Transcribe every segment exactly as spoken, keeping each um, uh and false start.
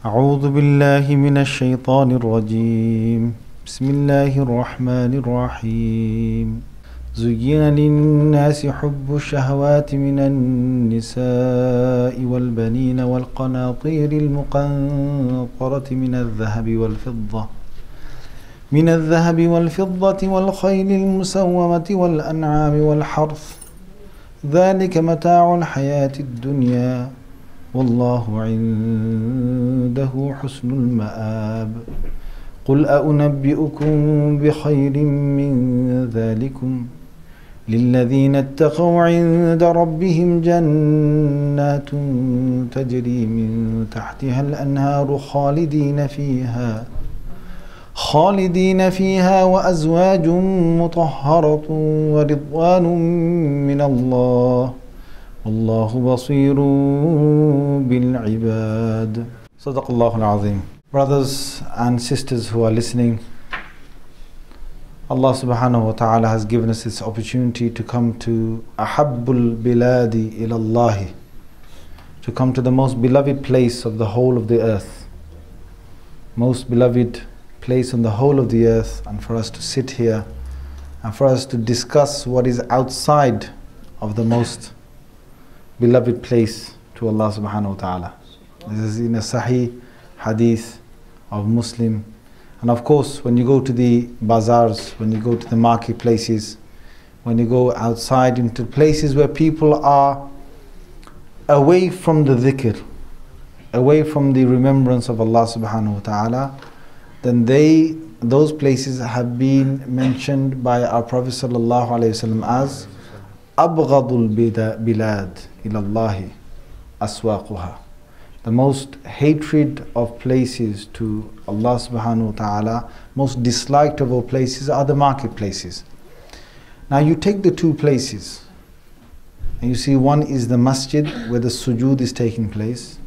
أعوذ بالله من الشيطان الرجيم بسم الله الرحمن الرحيم زين للناس حب الشهوات من النساء والبنين والقناطير المقنطرة من الذهب والفضة من الذهب والفضة والخيل المسومة والأنعام والحرث ذلك متاع الحياة الدنيا والله عنده حسن المآب قل أنبئكم بخير من ذلكم للذين اتقوا عند ربهم جنات تجري من تحتها الأنهار خالدين فيها خالدين فيها وأزواج مطهرة ورضوان من الله والله بصير بالعباد. صدق الله العظيم. Brothers and sisters who are listening, Allah subhanahu wa ta'ala has given us this opportunity to come to Ahabbul Biladi ilallahi, to come to the most beloved place of the whole of the earth, most beloved place on the whole of the earth, and for us to sit here and for us to discuss what is outside of the most beloved place to Allah subhanahu wa ta'ala. This is in a Sahih Hadith of Muslim. And of course, when you go to the bazaars, when you go to the marketplaces, when you go outside into places where people are away from the dhikr, away from the remembrance of Allah subhanahu wa ta'ala, then they, those places have been mentioned by our Prophet sallallahu alayhi wa sallam as Abghadul Bilad ilallahi aswaquha, the most hatred of places to Allah subhanahu wa ta'ala, most disliked of all places are the marketplaces. Now you take the two places and you see one is the masjid where the sujood is taking place,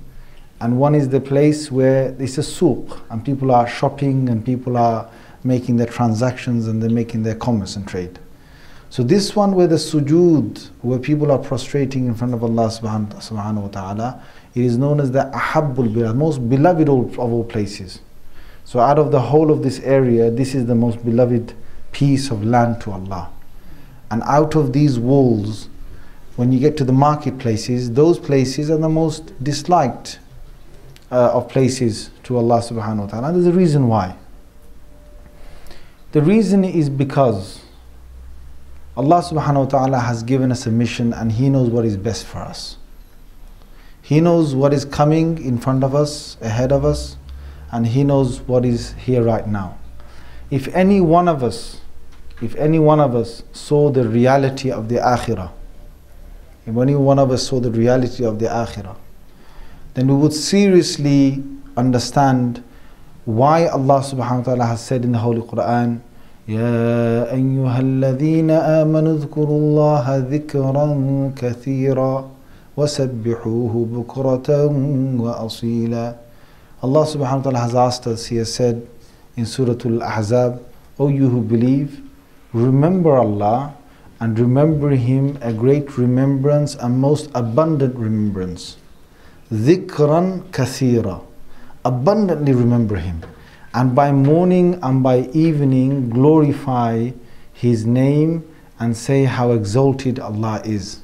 and one is the place where it's a souk and people are shopping and people are making their transactions and they're making their commerce and trade. So this one where the sujood, where people are prostrating in front of Allah subhanahu wa ta'ala, it is known as the Ahabbul Bilad, most beloved of all places. So out of the whole of this area, this is the most beloved piece of land to Allah. And out of these walls, when you get to the marketplaces, those places are the most disliked uh, of places to Allah subhanahu wa ta'ala. And there's a reason why. The reason is because Allah subhanahu wa ta'ala has given us a mission and He knows what is best for us. He knows what is coming in front of us, ahead of us, and He knows what is here right now. If any one of us, if any one of us saw the reality of the Akhirah, if any one of us saw the reality of the Akhirah, then we would seriously understand why Allah subhanahu wa ta'ala has said in the Holy Quran, يا أيها الذين آمنوا اذكروا الله ذكرا كثيرا وسبحوه بكرة وأصيلا. Allah subhanahu wa ta'ala has asked us, He has said in Surah Al-Ahzab, O you who believe, remember Allah and remember Him a great remembrance and most abundant remembrance. ذكرا كثيرا, abundantly remember Him. And by morning and by evening glorify His name and say how exalted Allah is.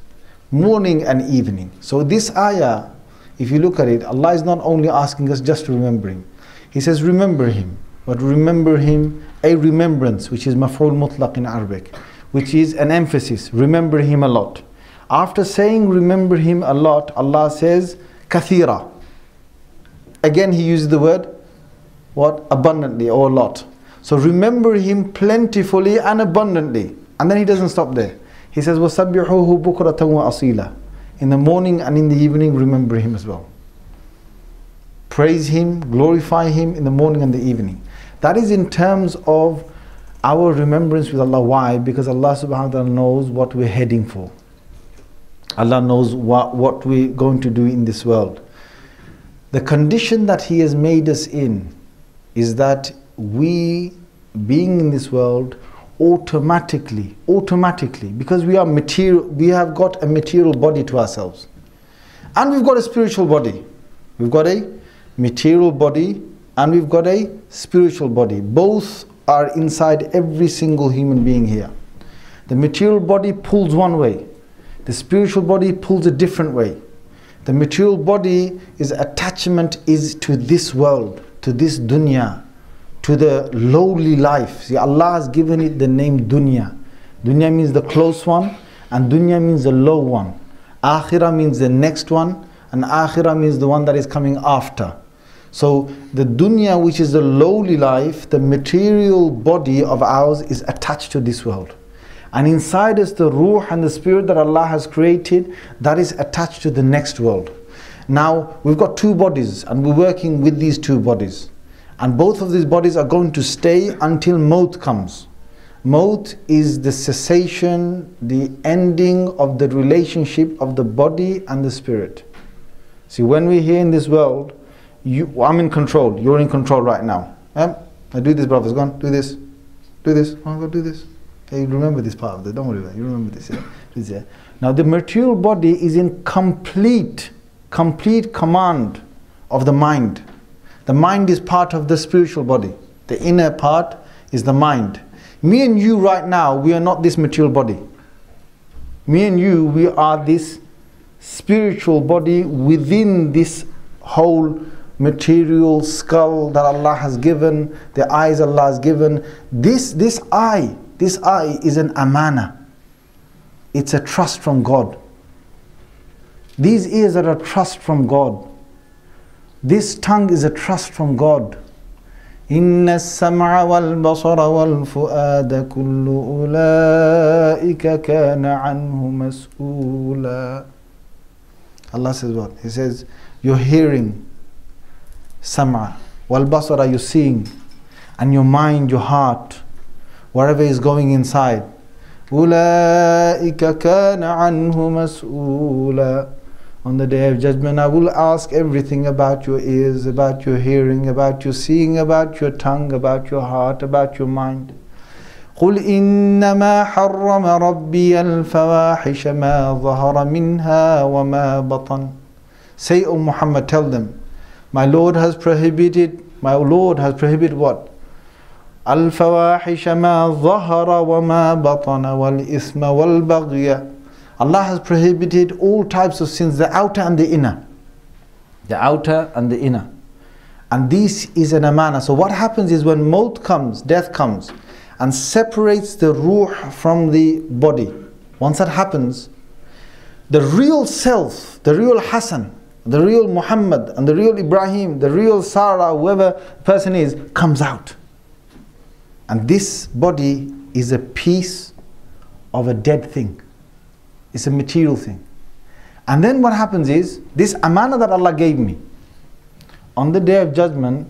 Morning and evening. So this ayah, if you look at it, Allah is not only asking us just to remember Him. He says remember Him, but remember Him a remembrance, which is maf'ul mutlaq in Arabic, which is an emphasis. Remember Him a lot. After saying remember Him a lot, Allah says kathira. Again He uses the word what? Abundantly or a lot. So remember Him plentifully and abundantly. And then He doesn't stop there. He says, وَسَبِّحُوهُ بُكْرَةً وَأَصِيلًا. In the morning and in the evening, remember Him as well. Praise Him, glorify Him in the morning and the evening. That is in terms of our remembrance with Allah. Why? Because Allah subhanahu wa ta'ala knows what we're heading for. Allah knows what, what we're going to do in this world. The condition that He has made us in is that we, being in this world, automatically, automatically, because we are material, we have got a material body to ourselves. And we've got a spiritual body. We've got a material body and we've got a spiritual body. Both are inside every single human being here. The material body pulls one way. The spiritual body pulls a different way. The material body is attachment is to this world, to this dunya, to the lowly life. See, Allah has given it the name dunya. Dunya means the close one, and dunya means the low one. Akhirah means the next one, and akhirah means the one that is coming after. So the dunya, which is the lowly life, the material body of ours is attached to this world. And inside is the ruh and the spirit that Allah has created that is attached to the next world. Now, we've got two bodies and we're working with these two bodies. And both of these bodies are going to stay until maut comes. Maut is the cessation, the ending of the relationship of the body and the spirit. See, when we're here in this world, you, I'm in control, you're in control right now. Um, I do this, brothers, go on, do this, do this, go on, go do this. Hey, you remember this part of it, don't worry about it, you remember this, yeah? This, yeah? Now the material body is in complete, complete command of the mind. The mind is part of the spiritual body. The inner part is the mind. Me and you right now, we are not this material body. Me and you, we are this spiritual body within this whole material skull that Allah has given, the eyes Allah has given. This, this eye, this eye is an amana. It's a trust from God. These ears are a trust from God. This tongue is a trust from God. Inna as-sam'a wal-basara wal-fu'ada kullu ulaika kana anhu mas'ula. Allah says what? He says, you're hearing, sam'a, wal-basara, you're seeing, and your mind, your heart, whatever is going inside. Ulaika kana anhu mas'ula. On the Day of Judgment, I will ask everything about your ears, about your hearing, about your seeing, about your tongue, about your heart, about your mind. قُلْ إِنَّمَا حَرَّمَ رَبِّيَ الْفَوَاحِشَ مَا ظَهَرَ مِنْهَا وَمَا بَطَنَ. Say, O Muhammad, tell them, my Lord has prohibited, my Lord has prohibited what? الْفَوَاحِشَ مَا ظَهَرَ وَمَا بَطَنَ وَالْإِثْمَ وَالْبَغْيَ. Allah has prohibited all types of sins, the outer and the inner. The outer and the inner. And this is an amana. So what happens is when maut comes, death comes, and separates the ruh from the body. Once that happens, the real self, the real Hassan, the real Muhammad, and the real Ibrahim, the real Sarah, whoever person is, comes out. And this body is a piece of a dead thing. It's a material thing. And then what happens is, this amana that Allah gave me, on the Day of Judgment,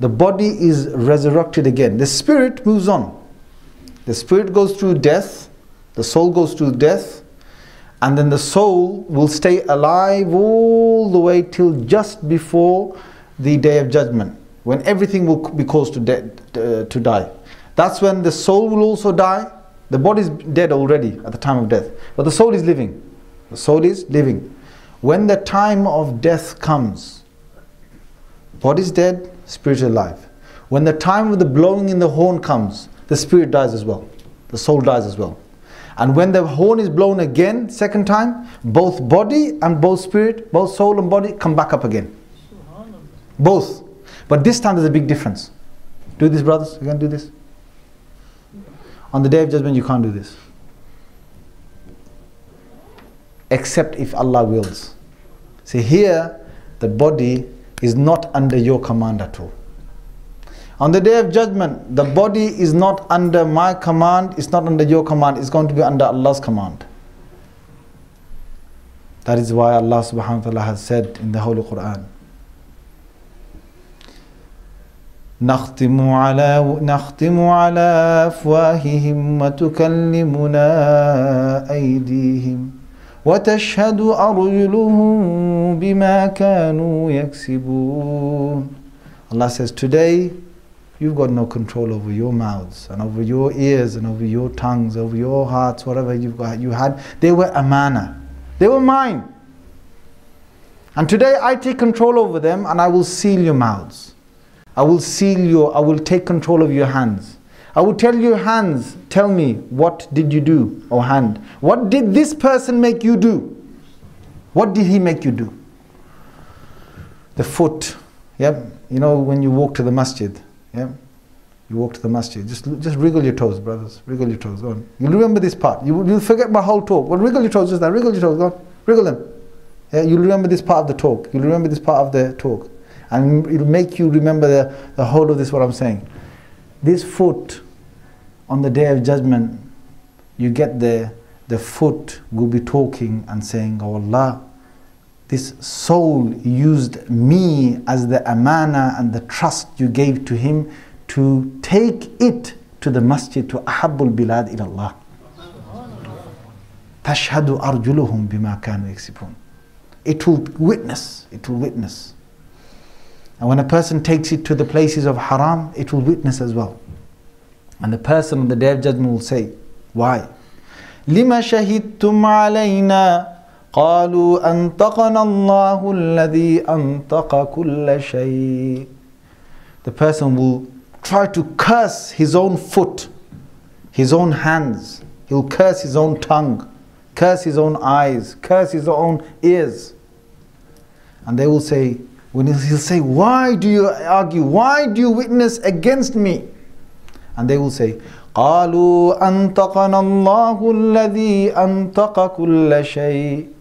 the body is resurrected again. The spirit moves on. The spirit goes through death, the soul goes through death, and then the soul will stay alive all the way till just before the Day of Judgment, when everything will be caused to, de- uh, to die. That's when the soul will also die. The body is dead already at the time of death, but the soul is living. The soul is living. When the time of death comes, body is dead, spirit is alive. When the time of the blowing in the horn comes, the spirit dies as well. The soul dies as well. And when the horn is blown again, second time, both body and both spirit, both soul and body come back up again. Both. But this time there's a big difference. Do this, brothers, you can do this. On the Day of Judgment, you can't do this. Except if Allah wills. See, here, the body is not under your command at all. On the Day of Judgment, the body is not under my command, it's not under your command, it's going to be under Allah's command. That is why Allah subhanahu wa ta'ala has said in the Holy Quran, نختم على نختم على أفواههم وتكلمنا أيديهم وتشهد أرجلهم بما كانوا يكسبون. Allah says, today you've got no control over your mouths and over your ears and over your tongues, over your hearts, whatever you've got, you had. They were amana. They were mine. And today I take control over them and I will seal your mouths. I will seal your, I will take control of your hands. I will tell your hands, tell me, what did you do, O hand? What did this person make you do? What did he make you do? The foot, yep. You know, when you walk to the masjid, yep. You walk to the masjid, just, just wriggle your toes, brothers, wriggle your toes, go on. You'll remember this part, you, you'll forget my whole talk. Well, wriggle your toes just now, wriggle your toes, go on, wriggle them. Yeah, you'll remember this part of the talk, you'll remember this part of the talk. And it'll make you remember the, the whole of this, what I'm saying. This foot, on the day of judgment, you get there, the foot will be talking and saying, oh Allah, this soul used me as the amana and the trust you gave to him to take it to the masjid, to ahabbul bilad ilallah. Tashhadu arjuluhum bima kanu yaksibun. It will witness, it will witness. And when a person takes it to the places of haram, it will witness as well. And the person on the day of judgment will say, why? لِمَ شَهِدْتُمْ عَلَيْنَا قَالُوا أَنْتَقَنَ اللَّهُ الَّذِي أَنْتَقَ كُلَّ شَيْءٍ. The person will try to curse his own foot, his own hands. He'll curse his own tongue, curse his own eyes, curse his own ears. And they will say, when he'll say, why do you argue? Why do you witness against me? And they will say, قَالُوا أَنْتَقَنَ اللَّهُ الَّذِي أَنْتَقَ كُلَّ شَيْءٍ.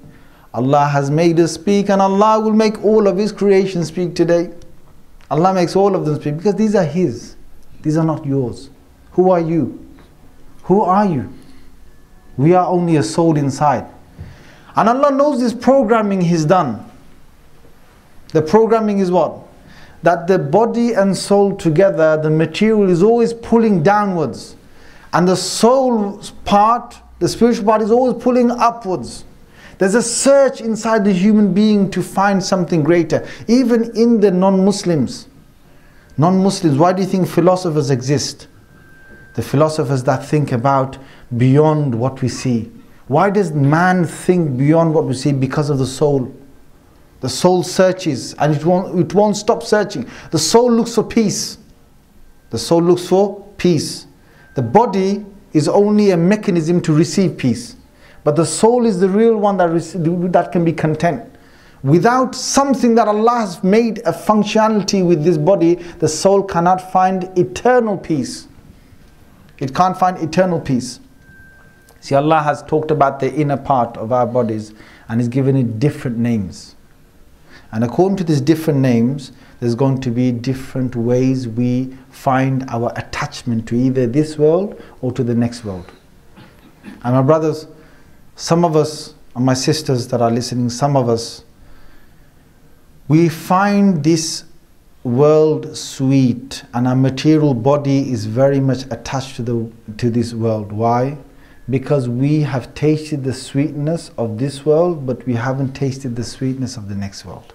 Allah has made us speak, and Allah will make all of His creation speak today. Allah makes all of them speak, because these are His. These are not yours. Who are you? Who are you? We are only a soul inside. And Allah knows this programming He's done. The programming is what? That the body and soul together, the material is always pulling downwards. And the soul part, the spiritual part, is always pulling upwards. There's a search inside the human being to find something greater. Even in the non-Muslims. Non-Muslims, why do you think philosophers exist? The philosophers that think about beyond what we see. Why does man think beyond what we see? Because of the soul. The soul searches, and it won't, it won't stop searching. The soul looks for peace. The soul looks for peace. The body is only a mechanism to receive peace. But the soul is the real one that, that can be content. Without something that Allah has made a functionality with this body, the soul cannot find eternal peace. It can't find eternal peace. See, Allah has talked about the inner part of our bodies, and He's given it different names. And according to these different names, there's going to be different ways we find our attachment to either this world or to the next world. And my brothers, some of us, and my sisters that are listening, some of us, we find this world sweet, and our material body is very much attached to, the, to this world. Why? Because we have tasted the sweetness of this world, but we haven't tasted the sweetness of the next world.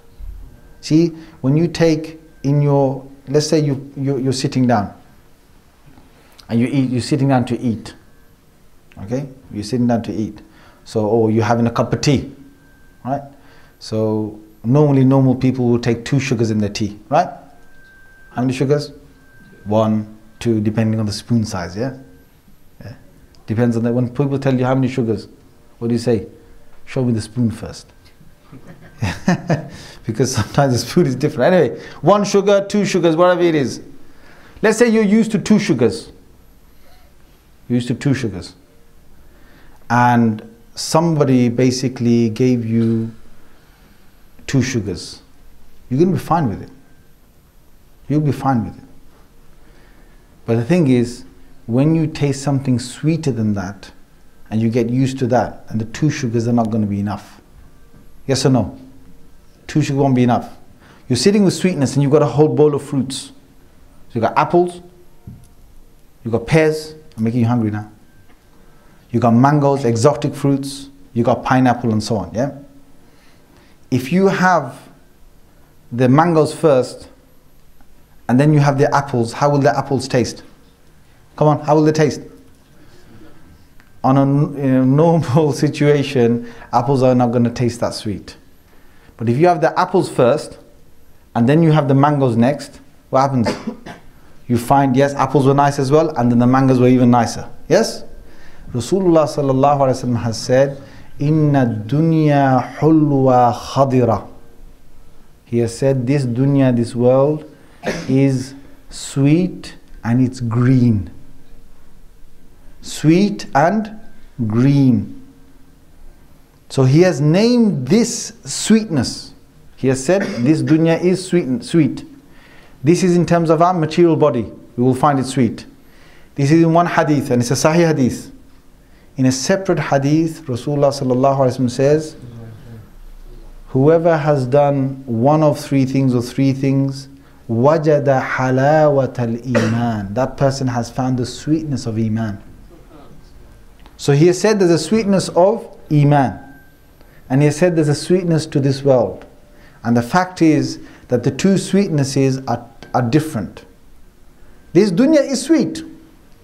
See, when you take in your, let's say you, you, you're sitting down and you eat, you're sitting down to eat, okay? You're sitting down to eat. So, or you're having a cup of tea, right? So, normally normal people will take two sugars in their tea, right? How many sugars? One, two, depending on the spoon size, yeah? Yeah. Depends on that. When people tell you how many sugars, what do you say? Show me the spoon first. Because sometimes the spoon is different. Anyway, one sugar, two sugars, whatever it is. Let's say you're used to two sugars. You're used to two sugars. And somebody basically gave you two sugars. You're going to be fine with it. You'll be fine with it. But the thing is, when you taste something sweeter than that, and you get used to that, and the two sugars are not going to be enough. Yes or no? Two sugars won't be enough. You're sitting with sweetness and you've got a whole bowl of fruits. So you've got apples, you've got pears, I'm making you hungry now. You've got mangoes, exotic fruits, you've got pineapple and so on, yeah? If you have the mangoes first, and then you have the apples, how will the apples taste? Come on, how will they taste? On a, in a normal situation, apples are not going to taste that sweet. But if you have the apples first, and then you have the mangoes next, what happens? You find, yes, apples were nice as well, and then the mangoes were even nicer. Yes? Rasulullah sallallahu alayhi wa sallam has said, Inna dunya hulwa khadira. He has said, this dunya, this world, is sweet and it's green. Sweet and green. So he has named this sweetness. He has said this dunya is sweet. sweet. This is in terms of our material body. We will find it sweet. This is in one hadith, and it's a sahih hadith. In a separate hadith, Rasulullah sallallahu alaihi wasallam says, whoever has done one of three things or three things, wajada halawat al-iman. That person has found the sweetness of iman. So he has said there's a sweetness of iman. And he said there's a sweetness to this world. And the fact is that the two sweetnesses are, are different. This dunya is sweet.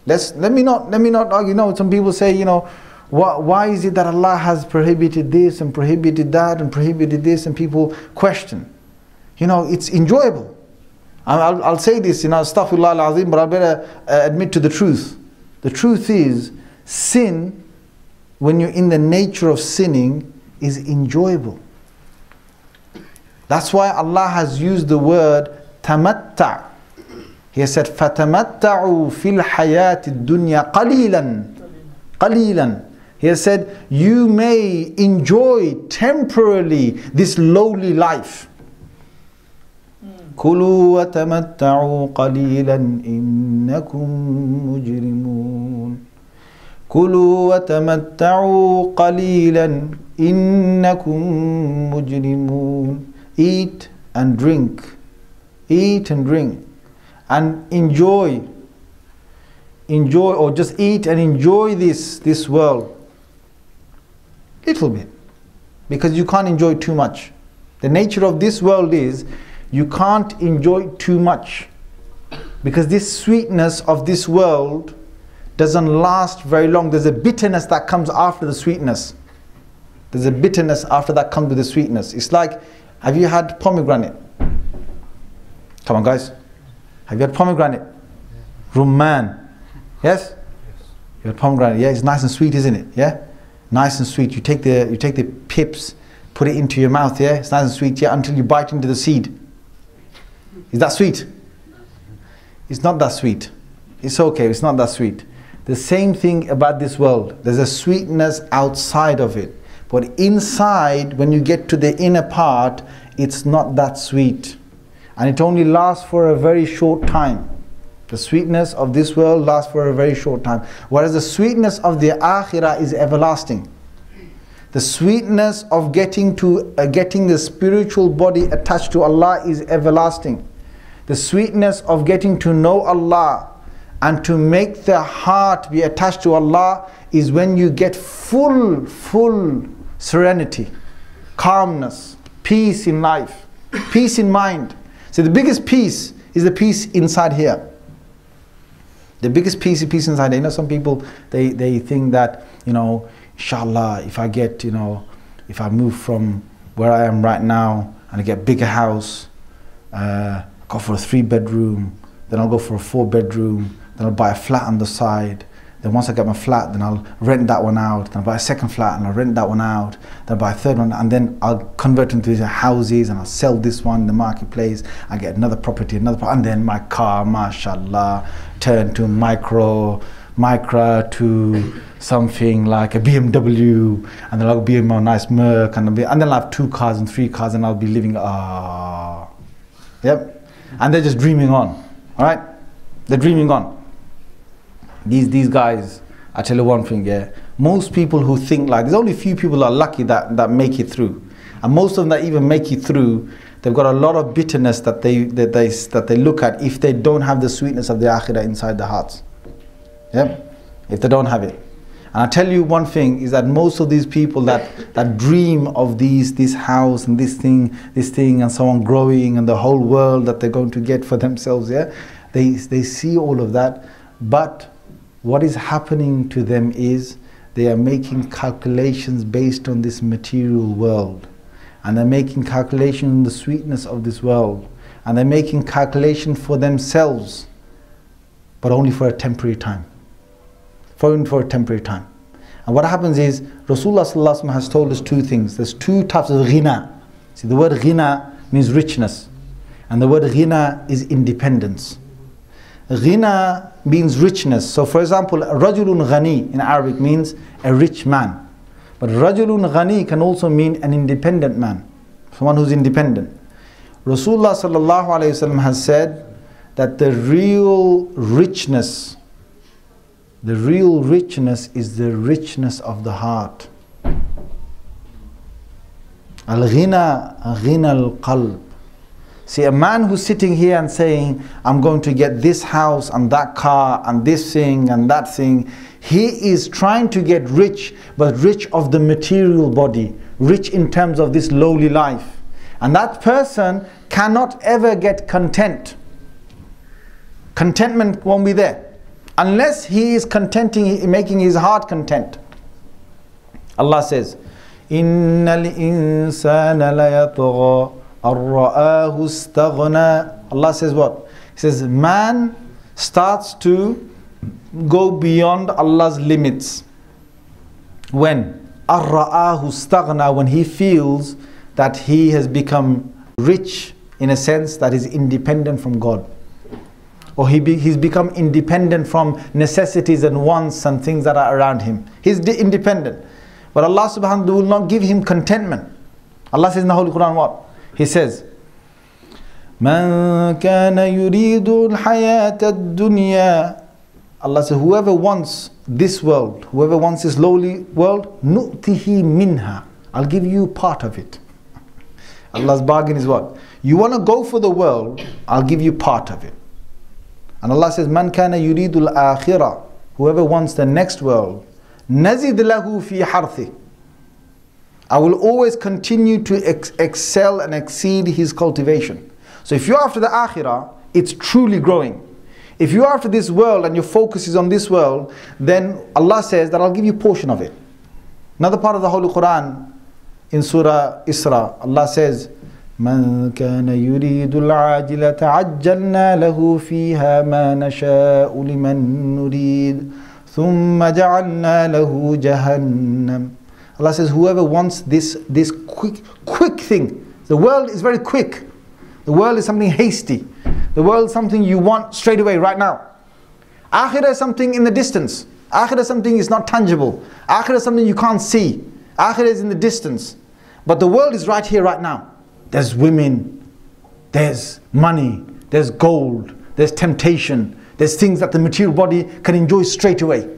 Let's, let me not, let me not argue. You know, some people say, you know, why, why is it that Allah has prohibited this and prohibited that and prohibited this, and people question. You know, it's enjoyable. I'll, I'll say this, you know, astaghfirullah al-azim, but I better uh, admit to the truth. The truth is, sin, when you're in the nature of sinning, is enjoyable. That's why Allah has used the word tamatta. He has said fatamatta'u fil hayati dunya qalilan qalilan. He has said you may enjoy temporarily this lowly life. Kulu wa tamatta'u qalilan innakum mujrimun. Kulu wa tamatta'u qalilan innakum mujrimun. Eat and drink, eat and drink, and enjoy, enjoy, or just eat and enjoy this this world. Little bit, because you can't enjoy too much. The nature of this world is you can't enjoy too much, because this sweetness of this world doesn't last very long. There's a bitterness that comes after the sweetness. There's a bitterness after that comes with the sweetness. It's like, have you had pomegranate? Come on, guys. Have you had pomegranate? Rumman. Yes? You had pomegranate. Yeah, it's nice and sweet, isn't it? Yeah? Nice and sweet. You take the you take the pips, put it into your mouth, yeah? It's nice and sweet, yeah, until you bite into the seed. Is that sweet? It's not that sweet. It's okay, it's not that sweet. The same thing about this world. There's a sweetness outside of it. But inside, when you get to the inner part, it's not that sweet. And it only lasts for a very short time. The sweetness of this world lasts for a very short time. Whereas the sweetness of the akhirah is everlasting. The sweetness of getting, to, uh, getting the spiritual body attached to Allah is everlasting. The sweetness of getting to know Allah and to make the heart be attached to Allah is when you get full, full serenity, calmness, peace in life, peace in mind. So the biggest peace is the peace inside here. The biggest peace is peace inside here. You know, some people, they, they think that, you know, inshallah, if I get, you know, if I move from where I am right now and I get a bigger house, uh, go for a three bedroom, then I'll go for a four bedroom, then I'll buy a flat on the side. Then once I get my flat, then I'll rent that one out. Then I'll buy a second flat and I'll rent that one out. Then I'll buy a third one and then I'll convert into these houses and I'll sell this one in the marketplace. I get another property, another property. And then my car, mashallah, turned to micro, micro to something like a B M W. And then I'll be in my nice Merc. And, I'll be, and then I'll have two cars and three cars and I'll be living, ah. Yep. And they're just dreaming on. All right? They're dreaming on. These, these guys, I tell you one thing, yeah. Most people who think like, there's only a few people that are lucky that, that make it through. And most of them that even make it through, they've got a lot of bitterness that they, that they, that they look at if they don't have the sweetness of the akhirah inside their hearts. Yeah? If they don't have it. And I tell you one thing, is that most of these people that, that dream of these, this house and this thing, this thing and so on growing and the whole world that they're going to get for themselves, yeah? They, they see all of that, but what is happening to them is they are making calculations based on this material world. and they're making calculation on the sweetness of this world, and they're making calculation for themselves, but only for a temporary time. For, for a temporary time. And what happens is, Rasulullah sallallahu alaihi wasallam has told us two things. There's two types of ghina. See, the word ghina means richness, and the word ghina is independence. Ghina means richness. So for example, rajulun ghani in Arabic means a rich man. But rajulun ghani can also mean an independent man, someone who's independent. Rasulullah sallallahu alaihi wasallam has said that the real richness, the real richness is the richness of the heart. Al-ghina, ghina al-qalb. See, a man who's sitting here and saying, I'm going to get this house and that car and this thing and that thing, he is trying to get rich, but rich of the material body, rich in terms of this lowly life. And that person cannot ever get content. Contentment won't be there, unless he is contenting, making his heart content. Allah says, Innal insana layatgha. Allah says what? He says, man starts to go beyond Allah's limits. When? When he feels that he has become rich in a sense that is independent from God. Or he be, he's become independent from necessities and wants and things that are around him. He's independent. But Allah subhanahu wa ta'ala will not give him contentment. Allah says in the Holy Quran what? He says, Man kana yuridu al-hayat ad-dunya. Allah says, whoever wants this world, whoever wants this lowly world, nu'tihi minha. I'll give you part of it. Allah's bargain is what? You want to go for the world, I'll give you part of it. And Allah says, Man kana yuridu al-akhirah. Whoever wants the next world, nazid lahu fi harthi. I will always continue to ex excel and exceed his cultivation. So if you're after the akhirah, it's truly growing. If you're after this world and your focus is on this world, then Allah says that I'll give you a portion of it. Another part of the Holy Quran in Surah Isra, Allah says, Man kana yuridul ajilata ajjalna lahu fiha ma nasha'u liman nurid thumma ja'alna lahu jahannam. Allah says, whoever wants this, this quick, quick thing. The world is very quick. The world is something hasty. The world is something you want straight away, right now. Akhirah is something in the distance. Akhirah is something is not tangible. Akhirah is something you can't see. Akhirah is in the distance. But the world is right here, right now. There's women. There's money. There's gold. There's temptation. There's things that the material body can enjoy straight away.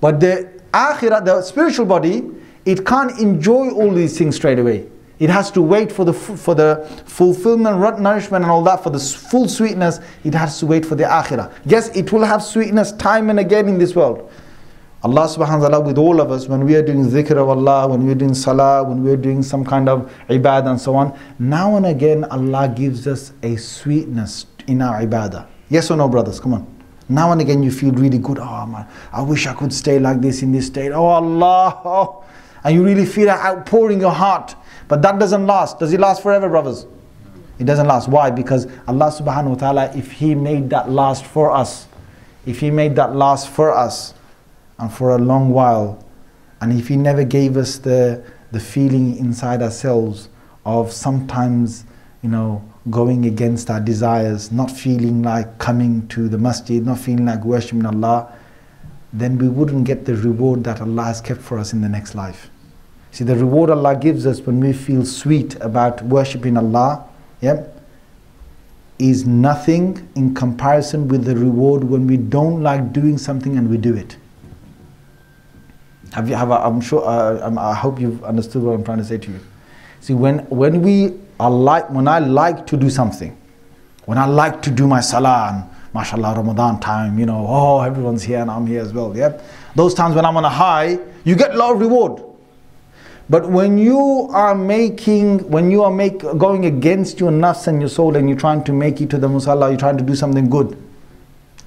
But the akhirah, the spiritual body, it can't enjoy all these things straight away. It has to wait for the, for the fulfillment, nourishment and all that, for the full sweetness. It has to wait for the akhirah. Yes, it will have sweetness time and again in this world. Allah subhanahu wa ta'ala with all of us, when we are doing dhikr of Allah, when we are doing salah, when we are doing some kind of ibadah and so on, now and again Allah gives us a sweetness in our ibadah. Yes or no, brothers? Come on. Now and again you feel really good. Oh man, I wish I could stay like this in this state. Oh Allah. Oh. And you really feel that outpouring your heart. But that doesn't last. Does it last forever, brothers? It doesn't last. Why? Because Allah subhanahu wa ta'ala, if He made that last for us, if He made that last for us, and for a long while, and if He never gave us the, the feeling inside ourselves of sometimes, you know, going against our desires, not feeling like coming to the masjid, not feeling like worshipping Allah, then we wouldn't get the reward that Allah has kept for us in the next life. See, the reward Allah gives us when we feel sweet about worshipping Allah, yeah, is nothing in comparison with the reward when we don't like doing something and we do it. Have you, have, I'm sure, uh, I hope you've understood what I'm trying to say to you. See, when, when, we are like, when I like to do something, when I like to do my salah, mashallah, Ramadan time, you know, oh, everyone's here and I'm here as well, yeah? Those times when I'm on a high, you get a lot of reward. But when you are making, when you are make, going against your nafs and your soul and you're trying to make it to the musalla, you're trying to do something good,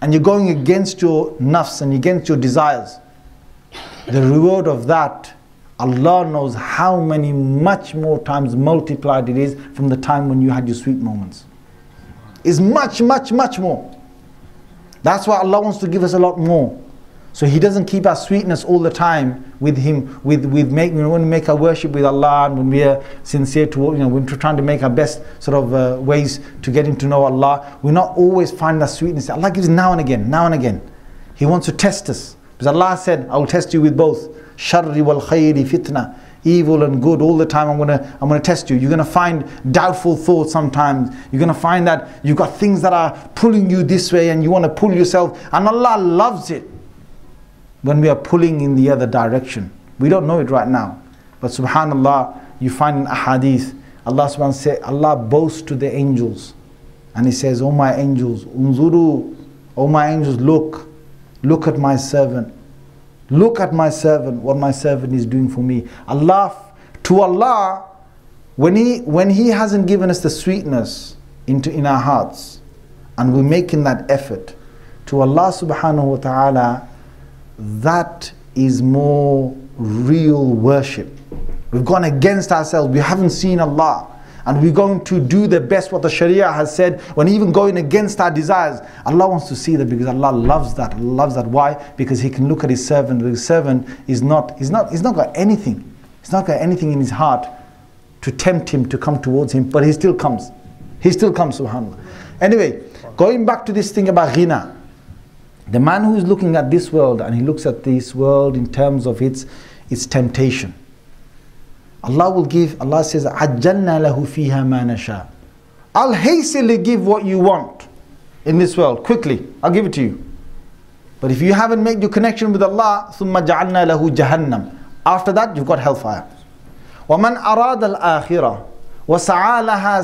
and you're going against your nafs and against your desires, the reward of that, Allah knows how many much more times multiplied it is from the time when you had your sweet moments. It's much, much, much more. That's why Allah wants to give us a lot more. So He doesn't keep our sweetness all the time with Him, with, with making, you know, when we make our worship with Allah, and when we are sincere to, you know, when we're trying to make our best sort of uh, ways to getting to know Allah, we're not always finding that sweetness. Allah gives now and again, now and again. He wants to test us. Because Allah said, I will test you with both. Sharri wal khayri fitna. Evil and good, all the time I'm going to I'm going to test you. You're going to find doubtful thoughts sometimes. You're going to find that you've got things that are pulling you this way and you want to pull yourself. And Allah loves it when we are pulling in the other direction. We don't know it right now. But subhanAllah, you find in ahadith, Allah subhanahu wa ta'ala says, Allah boasts to the angels. And He says, "O my angels, unzuru, O my angels, look, look at my servant. Look at my servant, what my servant is doing for me." Allah, to Allah, when He, when He hasn't given us the sweetness into, in our hearts, and we're making that effort, to Allah subhanahu wa ta'ala, that is more real worship. We've gone against ourselves. We haven't seen Allah. And we're going to do the best what the Sharia has said, when even going against our desires. Allah wants to see that, because Allah loves that. Allah loves that. Why? Because He can look at His servant. His servant is not, he's not, he's not got anything. He's not got anything in his heart to tempt him to come towards Him. But he still comes. He still comes, subhanAllah. Anyway, going back to this thing about ghina. The man who is looking at this world, and he looks at this world in terms of its, its temptation. Allah will give, Allah says, عَجَّلْنَا لَهُ فِيهَا مَا نَشَاءُ. I'll hastily give what you want in this world, quickly. I'll give it to you. But if you haven't made your connection with Allah, ثُمَّ جَعَلْنَا لَهُ جَهَنَّمُ. After that, you've got hellfire. وَمَنْ أَرَادَ الْآخِرَةَ وَسَعَى لَهَا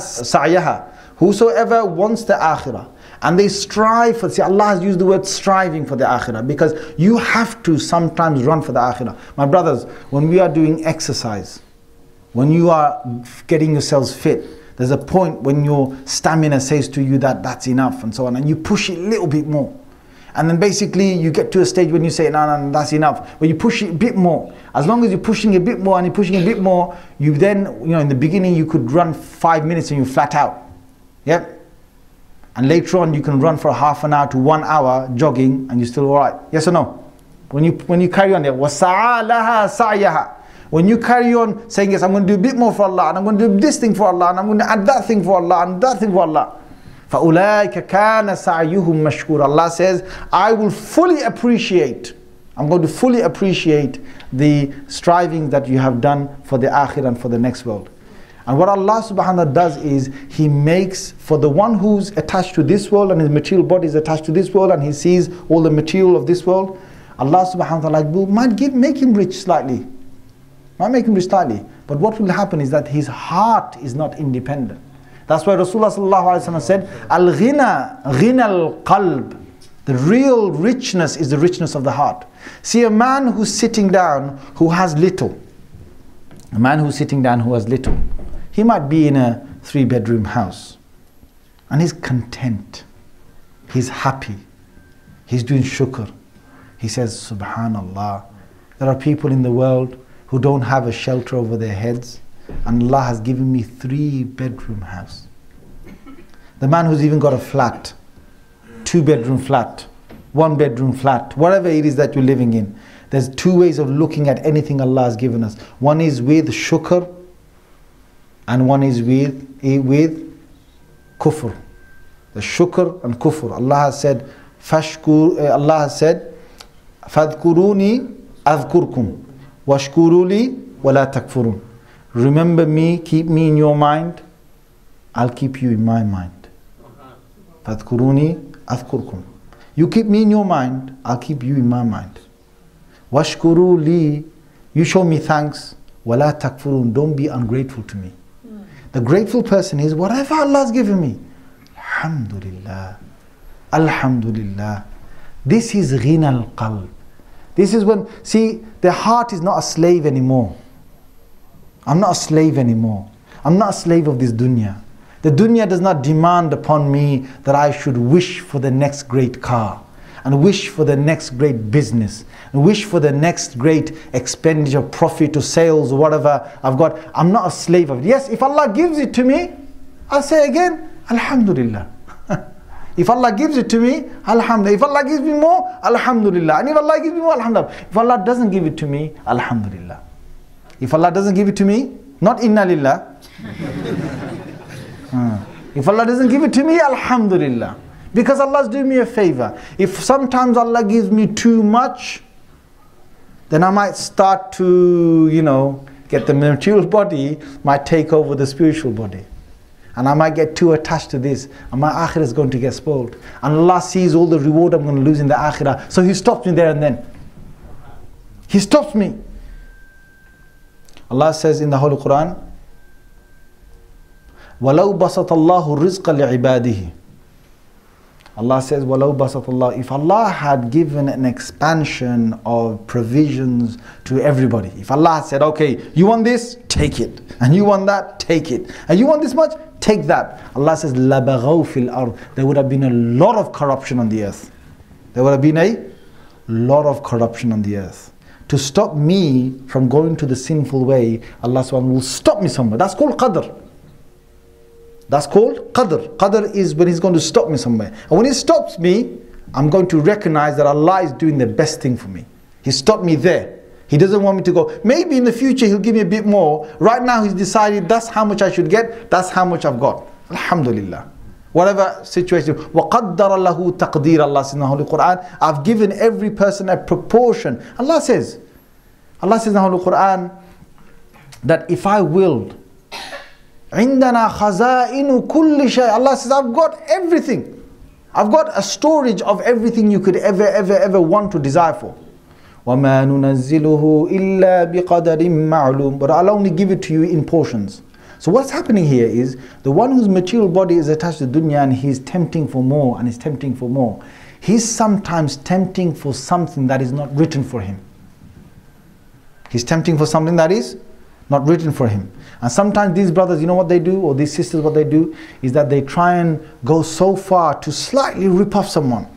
سَعْيَهَا. Whosoever wants the akhirah, and they strive for, see, Allah has used the word striving for the akhirah, because you have to sometimes run for the akhirah. My brothers, when we are doing exercise, when you are getting yourselves fit, there's a point when your stamina says to you that that's enough and so on, and you push it a little bit more. And then basically you get to a stage when you say, no, no, no, that's enough. But you push it a bit more. As long as you're pushing a bit more and you're pushing a bit more, you then, you know, in the beginning you could run five minutes and you're flat out. Yep. And later on, you can run for half an hour to one hour jogging, and you're still all right. Yes or no? When you, when you carry on there, وَسَعَى لَهَا سَعْيَهَا. When you carry on saying, yes, I'm going to do a bit more for Allah, and I'm going to do this thing for Allah, and I'm going to add that thing for Allah, and that thing for Allah. فَأُولَٰئِكَ كَانَ سَعْيُهُمْ مَشْكُورًا. Allah says, I will fully appreciate, I'm going to fully appreciate the striving that you have done for the akhirah and for the next world. And what Allah subhanahu wa ta'ala does is, He makes, for the one who's attached to this world, and his material body is attached to this world, and he sees all the material of this world, Allah subhanahu wa ta'ala might give, make him rich slightly. Might make him rich slightly. But what will happen is that his heart is not independent. That's why Rasulullah sallallahu alayhi wa sallam said, Al-ghina, ghina al-qalb. The real richness is the richness of the heart. See, a man who's sitting down who has little. A man who's sitting down who has little. He might be in a three-bedroom house, and he's content, he's happy, he's doing shukr. He says, subhanAllah, there are people in the world who don't have a shelter over their heads, and Allah has given me three-bedroom house. The man who's even got a flat, two-bedroom flat, one-bedroom flat, whatever it is that you're living in, there's two ways of looking at anything Allah has given us. One is with shukr, and one is with, with kufr. The shukr and kufr. Allah has said, Fashkur, Allah has said, Fadkuruni adhkurkum, washkuruli wala takfurun. Remember me, keep me in your mind, I'll keep you in my mind. Fadkuruni adhkurkum. You keep me in your mind, I'll keep you in my mind. Washkuruli, you show me thanks, wala takfurun, don't be ungrateful to me. The grateful person is, whatever Allah has given me, Alhamdulillah, Alhamdulillah. This is ghina al-qalb. This is when, see, the heart is not a slave anymore. I'm not a slave anymore. I'm not a slave of this dunya. The dunya does not demand upon me that I should wish for the next great car. and wish for the next great business, and wish for the next great expenditure, profit or sales or whatever I've got. I'm not a slave of it. Yes, if Allah gives it to me, I'll say again, Alhamdulillah. If Allah gives it to me, Alhamdulillah. If Allah gives me more, Alhamdulillah. And if Allah gives me more, Alhamdulillah. If Allah doesn't give it to me, Alhamdulillah. If Allah doesn't give it to me, not inna lillah. uh, if Allah doesn't give it to me, Alhamdulillah. Because Allah's doing me a favor. If sometimes Allah gives me too much, then I might start to, you know, get the material body, might take over the spiritual body. And I might get too attached to this, and my akhirah is going to get spoiled. And Allah sees all the reward I'm going to lose in the akhirah. So He stops me there and then. He stops me. Allah says in the Holy Quran, وَلَوْ بَسَطَ اللَّهُ الرِّزْقَ لِعِبَادِهِ. Allah says, وَلَوْ بَسَطَ اللَّهُ. If Allah had given an expansion of provisions to everybody, if Allah said, okay, you want this, take it. And you want that, take it. And you want this much, take that. Allah says, لَبَغَوْ فِي الْأَرْضِ. There would have been a lot of corruption on the earth. There would have been a lot of corruption on the earth. To stop me from going to the sinful way, Allah subhanahu wa ta'ala will stop me somewhere. That's called qadr. That's called qadr. Qadr is when He's going to stop me somewhere. And when He stops me, I'm going to recognize that Allah is doing the best thing for me. He stopped me there. He doesn't want me to go. Maybe in the future He'll give me a bit more. Right now He's decided that's how much I should get, that's how much I've got. Alhamdulillah. Whatever situation. وَقَدَّرَ لَهُ تَقْدِيرَ. Allah says in the Holy Quran, I've given every person a proportion. Allah says, Allah says in the Holy Quran, that if I willed, عِنْدَنَا خَزَائِنُ كُلِّ شَيْءٍ. Allah says, I've got everything. I've got a storage of everything you could ever, ever, ever want to desire for. وَمَا نُنَزِّلُهُ إِلَّا بِقَدَرٍ مَعْلُومٍ. But I'll only give it to you in portions. So what's happening here is, the one whose material body is attached to dunya and he's tempting for more and he's tempting for more, he's sometimes tempting for something that is not written for him. He's tempting for something that is not written for him. And sometimes these brothers, you know what they do, or these sisters, what they do, is that they try and go so far to slightly rip off someone.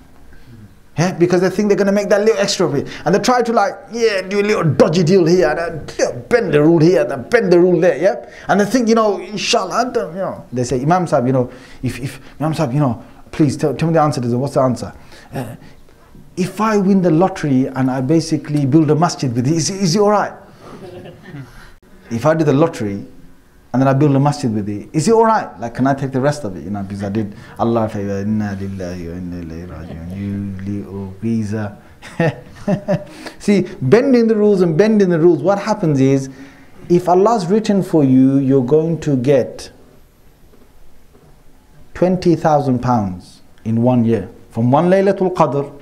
Yeah? Because they think they're going to make that little extra bit. And they try to like, yeah, do a little dodgy deal here, and then bend the rule here, and then bend the rule there, yeah? And they think, you know, inshallah, you know, they say, Imam Sahib, you know, if, if Imam Sahib, you know, please tell, tell me the answer to this, what's the answer? Uh, if I win the lottery and I basically build a masjid with it, is, is it all right? If I did the lottery and then I build a masjid with it, is it all right? Like, can I take the rest of it? You know, because I did Allah favor, inna lillahi wa inna ilayhi raji'un, you little visa. See, bending the rules and bending the rules, what happens is, if Allah's written for you, you're going to get twenty thousand pounds in one year. From one Laylatul Qadr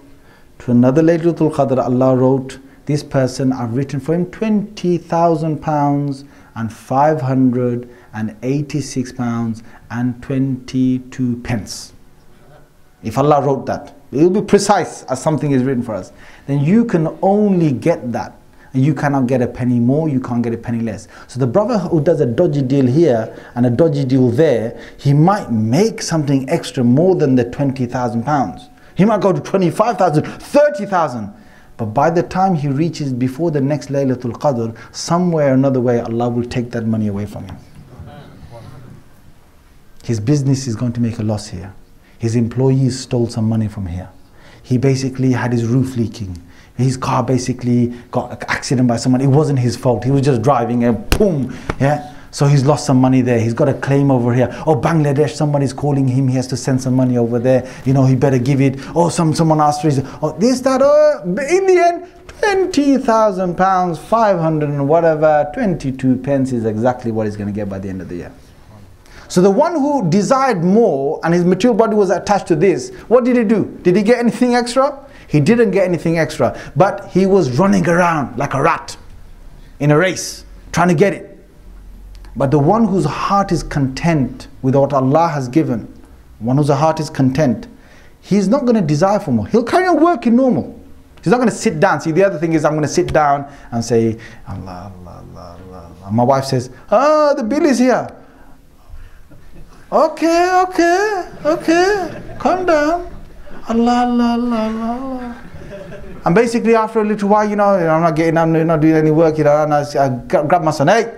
to another Laylatul Qadr, Allah wrote, this person, I've written for him twenty thousand pounds and five hundred eighty-six pounds and twenty-two pence. If Allah wrote that, it will be precise as something is written for us. Then you can only get that. You cannot get a penny more, you can't get a penny less. So the brother who does a dodgy deal here and a dodgy deal there, he might make something extra more than the twenty thousand pounds. He might go to twenty-five thousand, thirty thousand. But by the time he reaches before the next Laylatul Qadr, somewhere or another way, Allah will take that money away from him. His business is going to make a loss here. His employees stole some money from here. He basically had his roof leaking. His car basically got an accident by someone. It wasn't his fault. He was just driving and boom. Yeah? So he's lost some money there. He's got a claim over here. Oh, Bangladesh, somebody's calling him. He has to send some money over there. You know, he better give it. Oh, some, someone asked for his... Oh, this, that, oh... In the end, twenty thousand pounds, five hundred and whatever, twenty-two pence is exactly what he's going to get by the end of the year. So the one who desired more and his material body was attached to this, what did he do? Did he get anything extra? He didn't get anything extra. But he was running around like a rat in a race, trying to get it. But the one whose heart is content with what Allah has given, one whose heart is content, he's not going to desire for more. He'll carry on working normal. He's not going to sit down. See, the other thing is, I'm going to sit down and say, Allah, Allah, Allah, Allah, Allah. My wife says, ah, oh, the bill is here. Okay, okay, okay, calm down. Allah, Allah, Allah, Allah. And basically after a little while, you know, I'm not getting, I'm not doing any work, you know, and I, I grab my son, hey,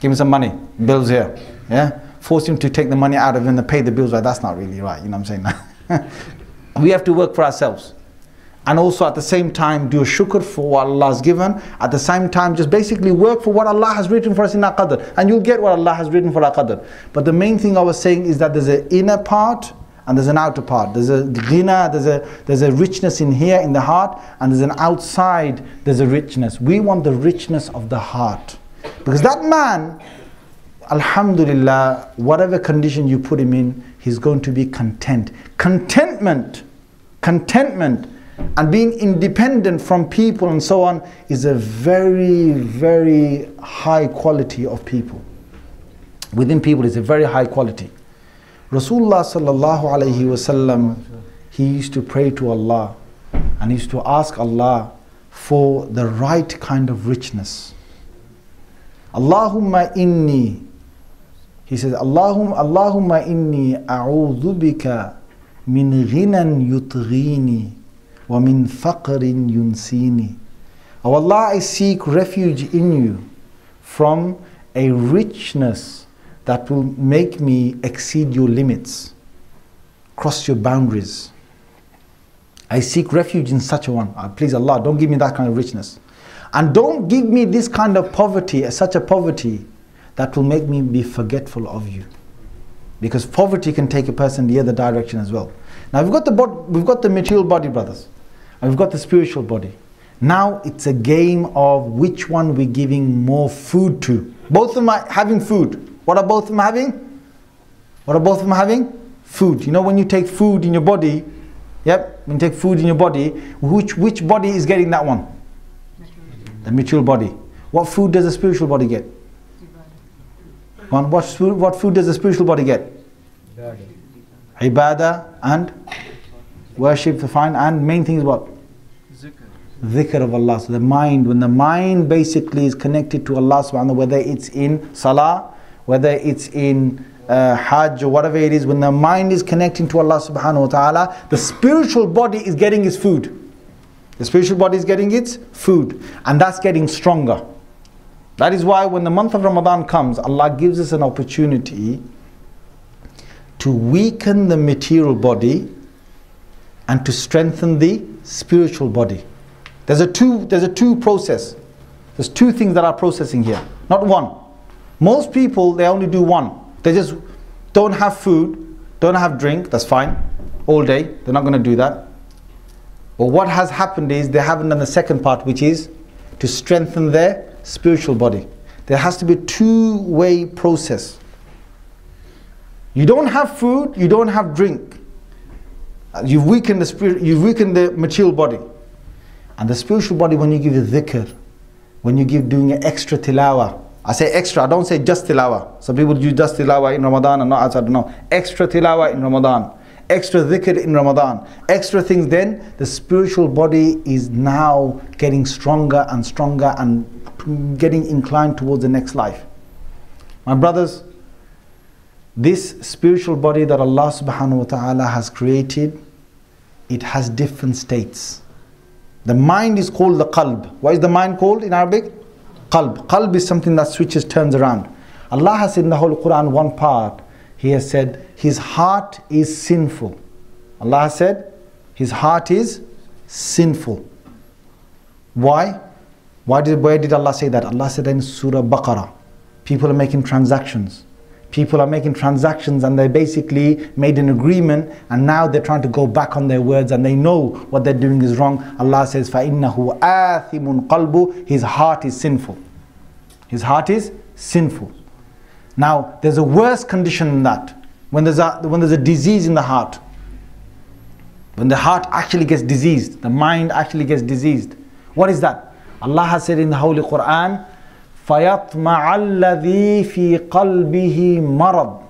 give me some money, bills here, yeah. Force him to take the money out of him and pay the bills, right? That's not really right, you know what I'm saying? We have to work for ourselves. And also at the same time, do a shukr for what Allah has given. At the same time, just basically work for what Allah has written for us in our qadr. And you'll get what Allah has written for our qadr. But the main thing I was saying is that there's an inner part and there's an outer part. There's a ghina, there's a, there's a richness in here, in the heart. And there's an outside, there's a richness. We want the richness of the heart. Because that man, alhamdulillah, whatever condition you put him in, he's going to be content. Contentment, contentment. And being independent from people and so on is a very, very high quality of people. Within people is a very high quality. Rasulullah sallallahu alayhi wasallam, he used to pray to Allah and he used to ask Allah for the right kind of richness. Allahumma inni, he says, Allahum, Allahumma inni a'udhu bika min ghinan yutghini. وَمِن فَقْرٍ يُنْسِينِ. Oh Allah, I seek refuge in you from a richness that will make me exceed your limits, cross your boundaries. I seek refuge in such a one. Please Allah, don't give me that kind of richness. And don't give me this kind of poverty, such a poverty that will make me be forgetful of you. Because poverty can take a person the other direction as well. Now we've got the, we've got the material body, brothers. And we've got the spiritual body. Now it's a game of which one we're giving more food to. Both of them are having food. What are both of them having? What are both of them having? Food. You know, when you take food in your body, yep, when you take food in your body, which, which body is getting that one? The material body. What food does the spiritual body get? One, what, what food does the spiritual body get? Ibadah and worship, to find, and main thing is what? Zikr. Zikr of Allah. So the mind, when the mind basically is connected to Allah subhanahu wa ta'ala, whether it's in salah, whether it's in uh, hajj or whatever it is, when the mind is connecting to Allah subhanahu wa ta'ala, the spiritual body is getting its food. The spiritual body is getting its food. And that's getting stronger. That is why when the month of Ramadan comes, Allah gives us an opportunity to weaken the material body and to strengthen the spiritual body. There's a two, there's a two process. There's two things that are processing here, not one. Most people, they only do one. They just don't have food, don't have drink, that's fine, all day. They're not going to do that. But what has happened is they haven't done the second part, which is to strengthen their spiritual body. There has to be a two-way process. You don't have food, you don't have drink. You've weakened the spirit, you've weakened the material body. And the spiritual body, when you give a dhikr, when you give doing an extra tilawa, I say extra, I don't say just tilawa. Some people do just tilawa in Ramadan and not outside, no. Extra tilawa in Ramadan, extra dhikr in Ramadan, extra things, then the spiritual body is now getting stronger and stronger and getting inclined towards the next life. My brothers, this spiritual body that Allah subhanahu wa ta'ala has created, it has different states. The mind is called the qalb. What is the mind called in Arabic? Qalb. Qalb is something that switches, turns around. Allah has said in the Holy Quran one part, He has said, his heart is sinful. Allah has said, his heart is sinful. Why? Why did, where did Allah say that? Allah said in Surah Baqarah, people are making transactions. People are making transactions and they basically made an agreement and now they're trying to go back on their words and they know what they're doing is wrong. Allah says, فَإِنَّهُ آثِمٌ قَلْبُ. His heart is sinful. His heart is sinful. Now, there's a worse condition than that. When there's a, when there's a disease in the heart, when the heart actually gets diseased, the mind actually gets diseased. What is that? Allah has said in the Holy Quran, فَيَطْمَعَ الَّذِي فِي قَلْبِهِ مَرَضٍ.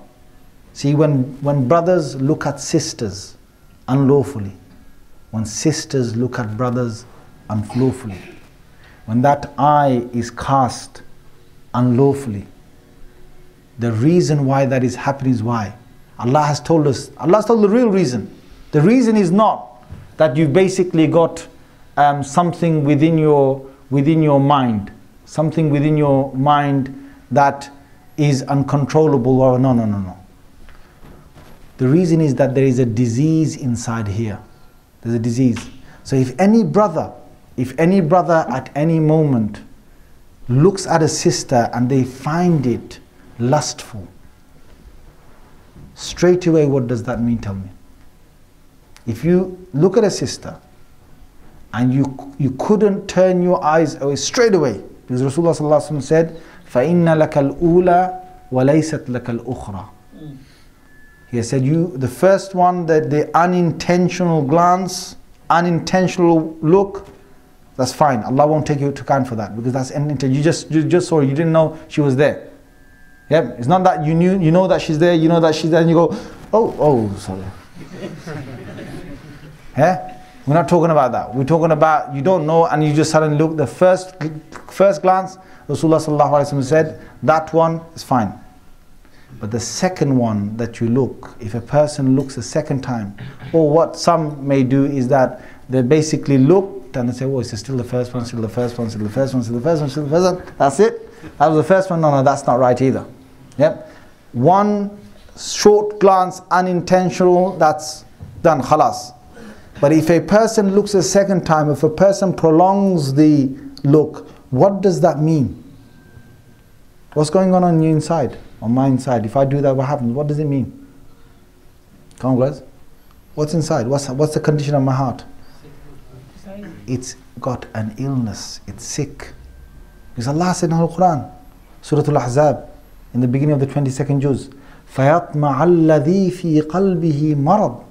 See, when, when brothers look at sisters unlawfully, when sisters look at brothers unlawfully, when that eye is cast unlawfully, the reason why that is happening is why? Allah has told us, Allah has told the real reason. The reason is not that you've basically got um, something within your within your mind, something within your mind that is uncontrollable, or no, no, no, no. The reason is that there is a disease inside here. There's a disease. So if any brother, if any brother at any moment looks at a sister and they find it lustful, straight away, what does that mean? Tell me. If you look at a sister and you, you couldn't turn your eyes away straight away, because Rasulullah sallallahu alaihi wasallam said, فَإِنَّ لَكَ الْأُولَى وَلَيْسَتْ لَكَ الْأُخْرَى. He said, you, the first one, that the unintentional glance, unintentional look, that's fine. Allah won't take you to account for that, because that's unintentional. You just, you just saw her. You didn't know she was there. Yeah, it's not that you knew, you know that she's there, you know that she's there, and you go, oh, oh, sorry. Yeah? We're not talking about that. We're talking about, you don't know, and you just suddenly look. The first, first glance, Rasulullah sallallahu alaihi wasallam said, that one is fine. But the second one that you look, if a person looks a second time, or what some may do is that they basically looked and they say, oh, it's still the first one, still the first one, still the first one, still the first one, still the first one, that's it. That was the first one, no, no, that's not right either. Yep. One short glance, unintentional, that's done, khalas. But if a person looks a second time, if a person prolongs the look, what does that mean? What's going on on your inside? On my inside, if I do that, what happens? What does it mean? Come on, guys. What's inside? What's, what's the condition of my heart? It's got an illness. It's sick. Because Allah said in the Quran, Surah Al-Ahzab, in the beginning of the twenty-second juz, فَيَطْمَعَ الَّذِي فِي قَلْبِهِ مَرَضٍ.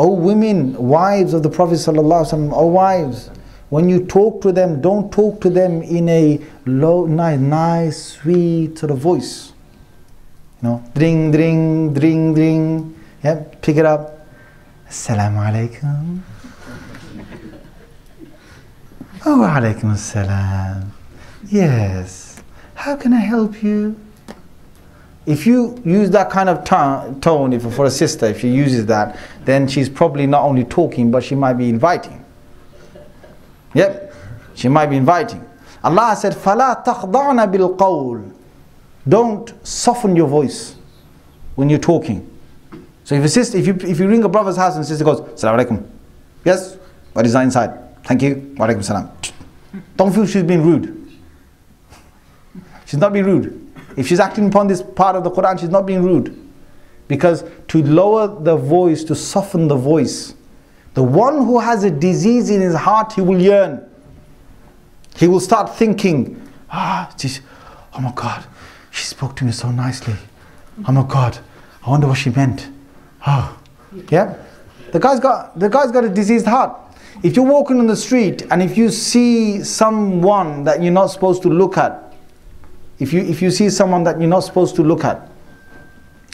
O women, wives of the Prophet sallallahu alaihi wasallam, O wives, when you talk to them, don't talk to them in a low, nice, nice, sweet sort of voice. You know, dring, dring, dring, dring. Yeah, pick it up. Assalamu alaikum. Oh, wa alaikum assalam. Yes. How can I help you? If you use that kind of tone, if for a sister, if she uses that, then she's probably not only talking, but she might be inviting. Yep, she might be inviting. Allah said, فَلَا تَخْضَعْنَ بِالْقَوْلِ. Don't soften your voice when you're talking. So if a sister, if you, if you ring a brother's house and sister goes, Assalamu alaikum. Yes, what is that inside? Thank you, wa alaikum salam. Don't feel she's being rude. She's not being rude. If she's acting upon this part of the Quran, she's not being rude. Because to lower the voice, to soften the voice, the one who has a disease in his heart, he will yearn. He will start thinking, ah, geez, oh my God, she spoke to me so nicely. Oh my God, I wonder what she meant. Oh, yeah. The guy's got, the guy's got a diseased heart. If you're walking on the street and if you see someone that you're not supposed to look at, if you, if you see someone that you're not supposed to look at,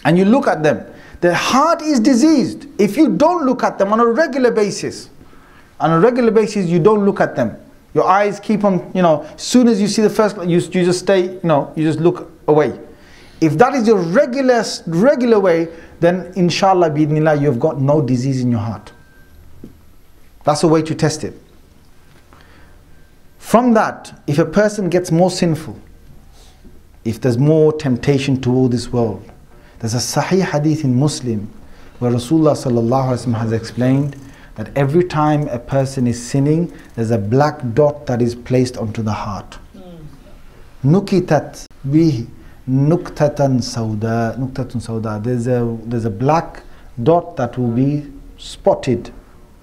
and you look at them, their heart is diseased. If you don't look at them on a regular basis, on a regular basis you don't look at them. Your eyes keep on, you know, as soon as you see the first, you, you just stay, you know, you just look away. If that is your regular, regular way, then inshallah, bi'idhnillah, you've got no disease in your heart. That's a way to test it. From that, if a person gets more sinful, if there's more temptation toward this world, there's a Sahih hadith in Muslim where Rasulullah sallallahu alaihi wasallam has explained that every time a person is sinning, there's a black dot that is placed onto the heart. Nukitat bihi nuktatan sauda, nuktatun sauda. There's a there's a black dot that will be spotted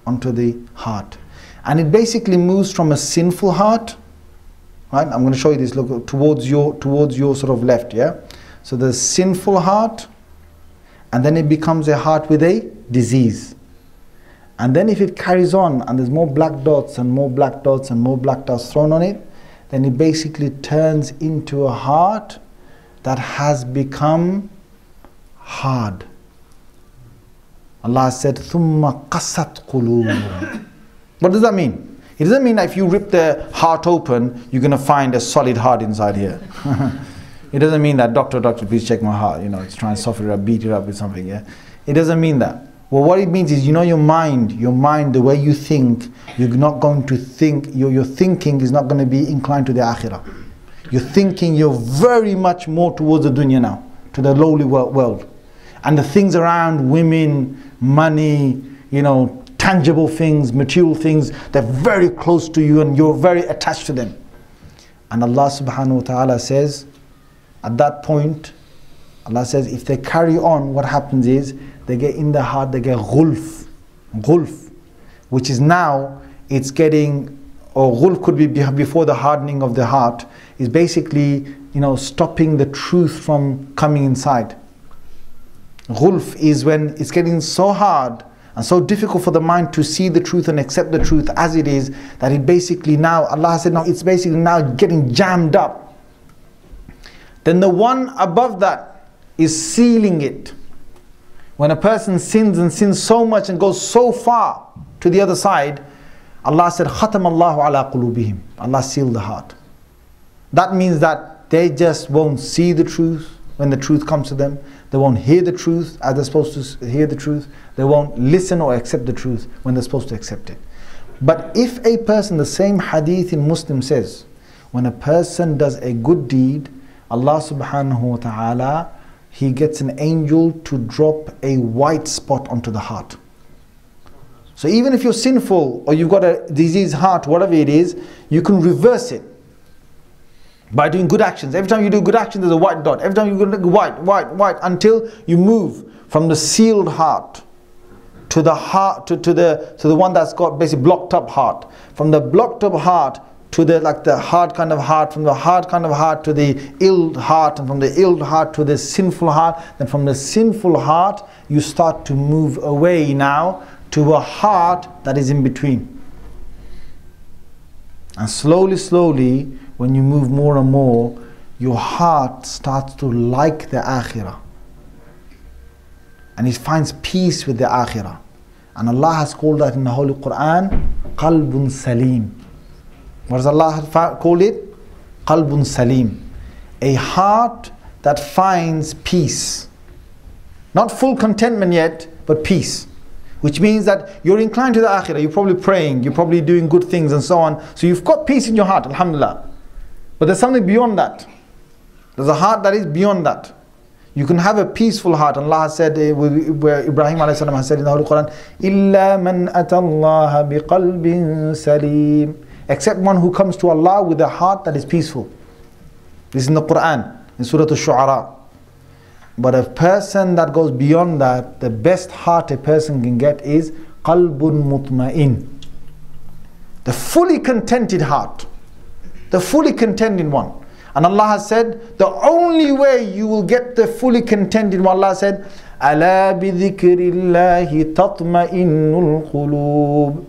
onto the heart, and it basically moves from a sinful heart, right? I'm going to show you this. Look towards your towards your sort of left, yeah. So the sinful heart, and then it becomes a heart with a disease, and then if it carries on and there's more black dots and more black dots and more black dots thrown on it, then it basically turns into a heart that has become hard. Allah said, "Thumma qasat qulub." What does that mean? It doesn't mean that if you rip the heart open, you're going to find a solid heart inside here. It doesn't mean that, doctor, doctor, please check my heart. You know, it's trying to soften it up, beat it up with something. Yeah, it doesn't mean that. Well, what it means is, you know, your mind, your mind, the way you think, you're not going to think, your, your thinking is not going to be inclined to the akhirah. You're thinking, you're very much more towards the dunya now, to the lowly world. And the things around women, money, you know, tangible things, material things, they're very close to you and you're very attached to them. And Allah subhanahu wa ta'ala says, at that point, Allah says, if they carry on, what happens is, they get in the heart, they get ghulf, ghulf, which is now, it's getting, or ghulf could be before the hardening of the heart, is basically, you know, stopping the truth from coming inside. Ghulf is when it's getting so hard and so difficult for the mind to see the truth and accept the truth as it is, that it basically now, Allah said, no, it's basically now getting jammed up. Then the one above that is sealing it. When a person sins and sins so much and goes so far to the other side, Allah said, Khatam Allahu ala qulubihim. Allah sealed the heart. That means that they just won't see the truth when the truth comes to them. They won't hear the truth as they're supposed to hear the truth. They won't listen or accept the truth when they're supposed to accept it. But if a person, the same hadith in Muslim says, when a person does a good deed, Allah subhanahu wa ta'ala, He gets an angel to drop a white spot onto the heart. So even if you're sinful or you've got a diseased heart, whatever it is, you can reverse it by doing good actions. Every time you do good action, there's a white dot. Every time you do white, white, white, until you move from the sealed heart to the heart to, to the to the one that's got basically blocked up heart. From the blocked up heart to the like the hard kind of heart, from the hard kind of heart to the ill heart, and from the ill heart to the sinful heart, then from the sinful heart you start to move away now to a heart that is in between. And slowly, slowly, when you move more and more, your heart starts to like the akhirah. And it finds peace with the akhirah. And Allah has called that in the Holy Quran, Qalbun Salim. What does Allah call it? Qalbun Salim. A heart that finds peace. Not full contentment yet, but peace. Which means that you're inclined to the akhirah. You're probably praying, you're probably doing good things and so on. So you've got peace in your heart, alhamdulillah. But there's something beyond that. There's a heart that is beyond that. You can have a peaceful heart. Allah has said, where Ibrahim alayhi salam has said in the Holy Quran, Illa man atallaha bi qalbin salim. Except one who comes to Allah with a heart that is peaceful. This is in the Quran, in Surah Al-Shu'ara. But a person that goes beyond that, the best heart a person can get is Qalbun Mutma'in. The fully contented heart. The fully contented one. And Allah has said, the only way you will get the fully contented one, Allah said, Ala bi dhikrillahi tatma'innul qulub.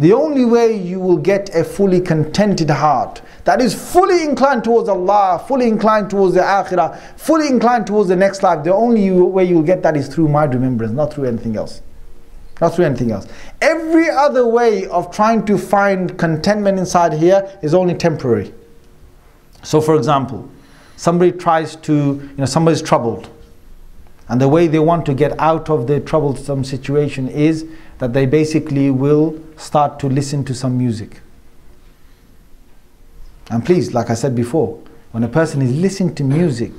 The only way you will get a fully contented heart that is fully inclined towards Allah, fully inclined towards the akhirah, fully inclined towards the next life, the only way you will get that is through my remembrance, not through anything else. Not through anything else. Every other way of trying to find contentment inside here is only temporary. So for example, somebody tries to, you know, somebody's troubled. And the way they want to get out of their troublesome situation is that they basically will start to listen to some music. And please, like I said before, when a person is listening to music,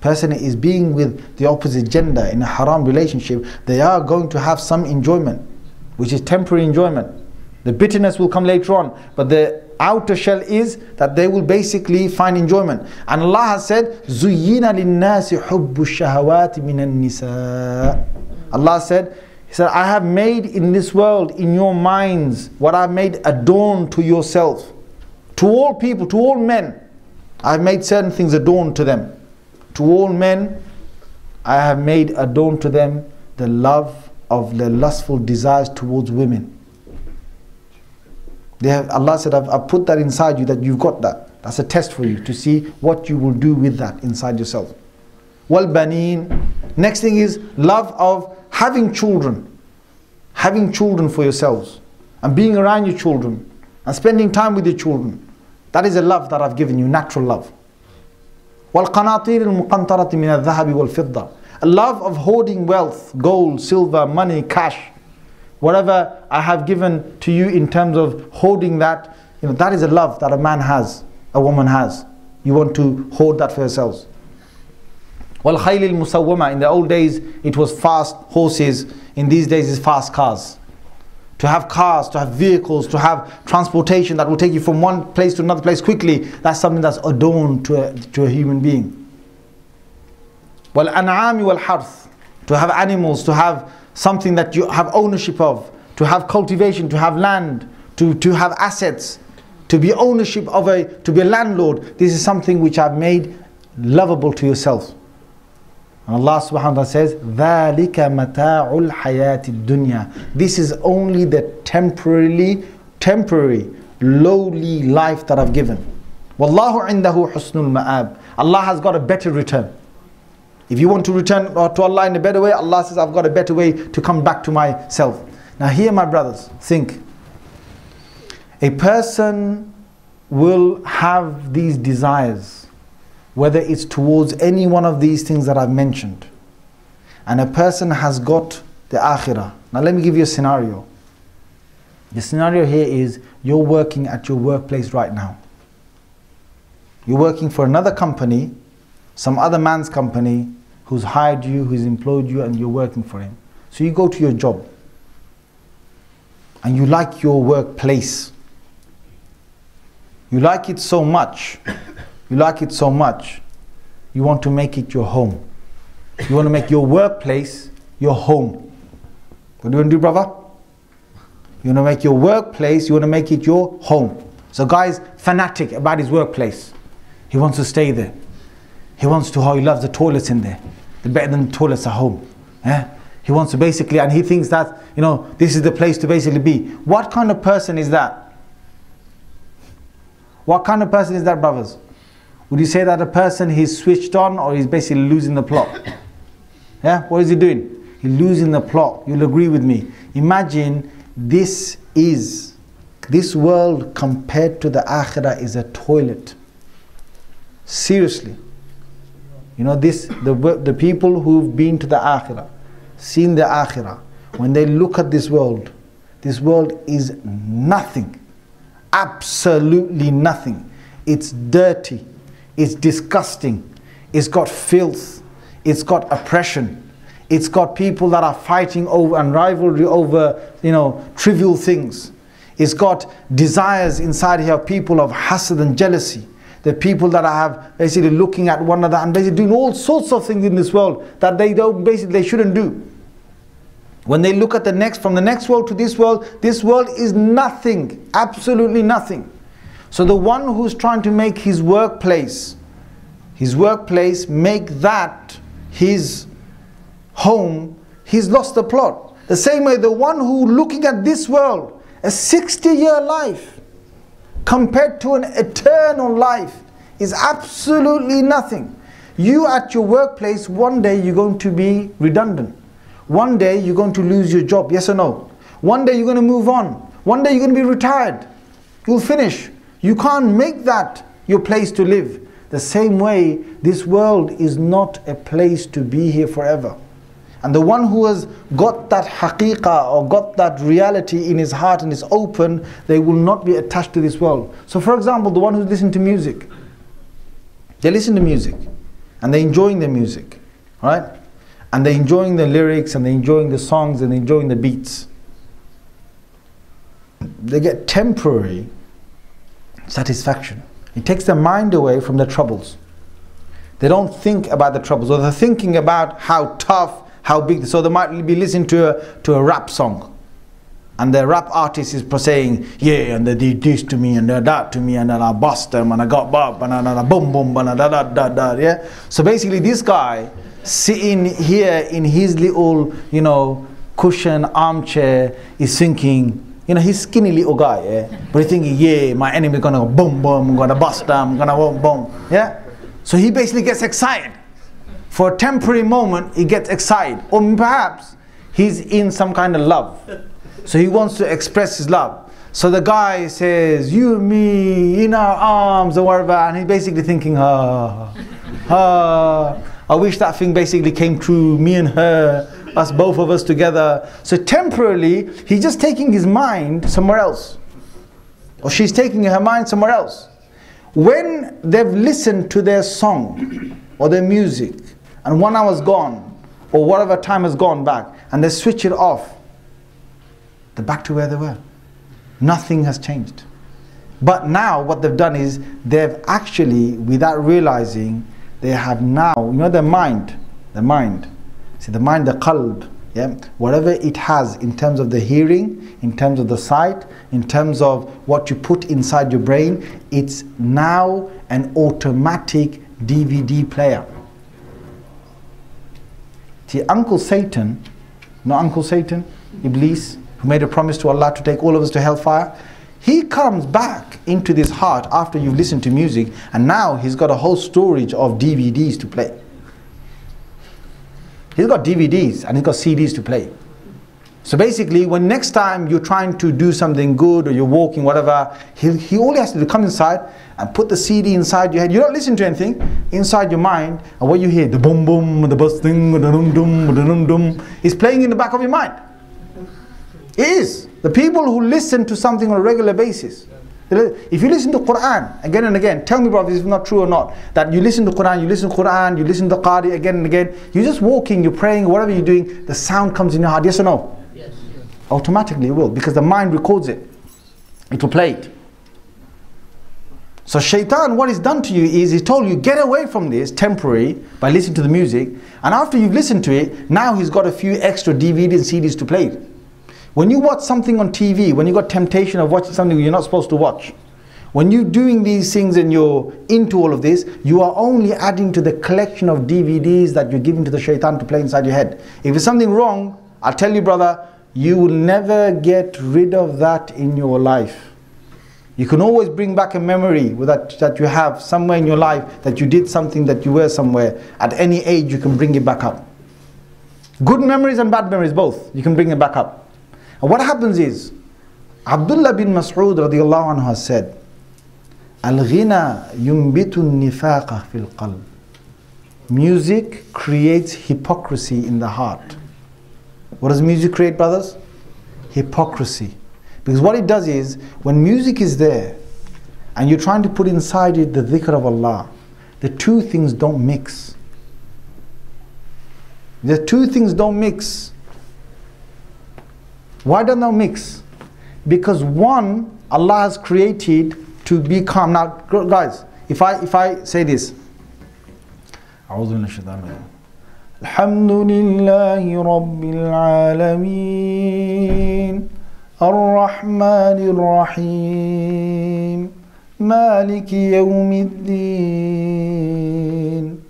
person is being with the opposite gender in a haram relationship, they are going to have some enjoyment, which is temporary enjoyment. The bitterness will come later on, but the outer shell is that they will basically find enjoyment. And Allah has said, Zuyyina linnasi hubbu shahawati minan nisa. Allah said, He said, I have made in this world, in your minds, what I made adorn to yourself. To all people, to all men, I have made certain things adorn to them. To all men, I have made adorn to them the love of their lustful desires towards women. They have, Allah said, I've, I've put that inside you, that you've got that. That's a test for you, to see what you will do with that inside yourself. Wal baneen. Next thing is love of having children. Having children for yourselves. And being around your children. And spending time with your children. That is a love that I've given you, natural love. Wal qanatir al muqantarati min al dhahabi wal fidda. A love of hoarding wealth, gold, silver, money, cash, whatever I have given to you in terms of hoarding that, you know, that is a love that a man has, a woman has. You want to hoard that for yourselves. Wal khaylil musawwama, in the old days it was fast horses, in these days it's fast cars. To have cars, to have vehicles, to have transportation that will take you from one place to another place quickly, that's something that's adorned to a, to a human being. Wal an'ami wal harth, to have animals, to have something that you have ownership of, to have cultivation, to have land, to, to have assets, to be ownership of a, to be a landlord. This is something which I've made lovable to yourself. And Allah subhanahu wa ta'ala says, ذَلِكَ مَتَاعُ الْحَيَاةِ الدُّنْيَا. This is only the temporarily, temporary, lowly life that I've given. وَاللَّهُ عِنْدَهُ حُسْنُ الْمَآبِ. Allah has got a better return. If you want to return to Allah in a better way, Allah says, I've got a better way to come back to myself. Now here, my brothers, think. A person will have these desires, whether it's towards any one of these things that I've mentioned. And a person has got the akhirah. Now let me give you a scenario. The scenario here is, you're working at your workplace right now. You're working for another company, some other man's company, who's hired you, who's employed you, and you're working for him. So you go to your job, and you like your workplace. You like it so much. You like it so much, you want to make it your home. You want to make your workplace your home. What do you want to do, brother? You want to make your workplace, you want to make it your home. So guy's fanatic about his workplace. He wants to stay there. He wants to, how he loves the toilets in there. They're better than the toilets at home. Yeah? He wants to basically, and he thinks that, you know, this is the place to basically be. What kind of person is that? What kind of person is that, brothers? Would you say that a person, he's switched on, or he's basically losing the plot? Yeah, what is he doing? He's losing the plot. You'll agree with me. Imagine, this is, this world compared to the akhirah is a toilet. Seriously. You know this, the, the people who've been to the akhirah, seen the akhirah, when they look at this world, this world is nothing. Absolutely nothing. It's dirty. It's disgusting. It's got filth. It's got oppression. It's got people that are fighting over and rivalry over, you know, trivial things. It's got desires inside here, people of hasad and jealousy. The people that have basically looking at one another and basically doing all sorts of things in this world that they don't, basically they shouldn't do. When they look at the next, from the next world to this world, this world is nothing, absolutely nothing. So the one who's trying to make his workplace, his workplace, make that his home, he's lost the plot. The same way the one who looking at this world, a sixty year life compared to an eternal life is absolutely nothing. You at your workplace, one day you're going to be redundant. One day you're going to lose your job, yes or no? One day you're going to move on. One day you're going to be retired. You'll finish. You can't make that your place to live. The same way, this world is not a place to be here forever. And the one who has got that haqiqah or got that reality in his heart and is open, they will not be attached to this world. So for example, the one who's listening to music. They listen to music and they're enjoying the music, right? And they're enjoying the lyrics and they're enjoying the songs and they're enjoying the beats. They get temporary satisfaction. It takes their mind away from their troubles. They don't think about the troubles, or they're thinking about how tough, how big. So they might be listening to a, to a rap song, and the rap artist is saying, yeah, and they did this to me, and they did that to me, and then I bust them, and I got bop, and I boom boom, and I da da da da, yeah? So basically this guy, sitting here in his little, you know, cushion armchair, is thinking, you know, he's skinny little guy, yeah? But he's thinking, yeah, my enemy is gonna go boom, boom, I'm gonna bust them, I'm gonna boom, boom, yeah? So he basically gets excited. For a temporary moment, he gets excited. Or perhaps he's in some kind of love. So he wants to express his love. So the guy says, you and me, in our arms, or whatever, and he's basically thinking, ah, ah, I wish that thing basically came true, me and her, us both of us together. So temporarily, he's just taking his mind somewhere else. Or she's taking her mind somewhere else. When they've listened to their song or their music, and one hour's gone, or whatever time has gone back, and they switch it off, they're back to where they were. Nothing has changed. But now what they've done is they've actually, without realizing, they have now, you know, their mind, the mind, see the mind, the qalb, yeah, whatever it has in terms of the hearing, in terms of the sight, in terms of what you put inside your brain, it's now an automatic D V D player. See, Uncle Satan, not Uncle Satan, Iblis, who made a promise to Allah to take all of us to hellfire, he comes back into this heart after you've listened to music, and now he's got a whole storage of D V Ds to play. He's got D V Ds and he's got C Ds to play. So basically, when next time you're trying to do something good or you're walking, whatever, he, he only has to do, come inside and put the C D inside your head. You don't listen to anything, inside your mind, and what you hear, the boom boom, the buzz thing, the dum dum, the dum dum, is playing in the back of your mind. It is. The people who listen to something on a regular basis. If you listen to Quran again and again, tell me brothers, if it's not true or not, that you listen to Quran, you listen to Quran, you listen to Qari again and again, you're just walking, you're praying, whatever you're doing, the sound comes in your heart, yes or no? Yes. Automatically it will, because the mind records it. It will play it. So Shaitan, what he's done to you is he told you, get away from this temporary by listening to the music, and after you've listened to it, now he's got a few extra D V Ds and C Ds to play it. When you watch something on T V, when you got temptation of watching something you're not supposed to watch, when you're doing these things and you're into all of this, you are only adding to the collection of D V Ds that you're giving to the shaitan to play inside your head. If it's something wrong, I'll tell you brother, you will never get rid of that in your life. You can always bring back a memory that, that you have somewhere in your life, that you did something, that you were somewhere. At any age, you can bring it back up. Good memories and bad memories, both. You can bring it back up. And what happens is, Abdullah bin Mas'ud radiallahu anhu has said, Al-ghina yumbitu nifaqa fil qalb. Music creates hypocrisy in the heart. What does music create, brothers? Hypocrisy. Because what it does is, when music is there, and you're trying to put inside it the dhikr of Allah, the two things don't mix. The two things don't mix. Why don't they mix? Because one, Allah has created to be calm. Now, guys, if I if I say this, Alhamdulillahi Rabbil Alameen, Ar-Rahmanir Rahim, Maliki Yawmiddin,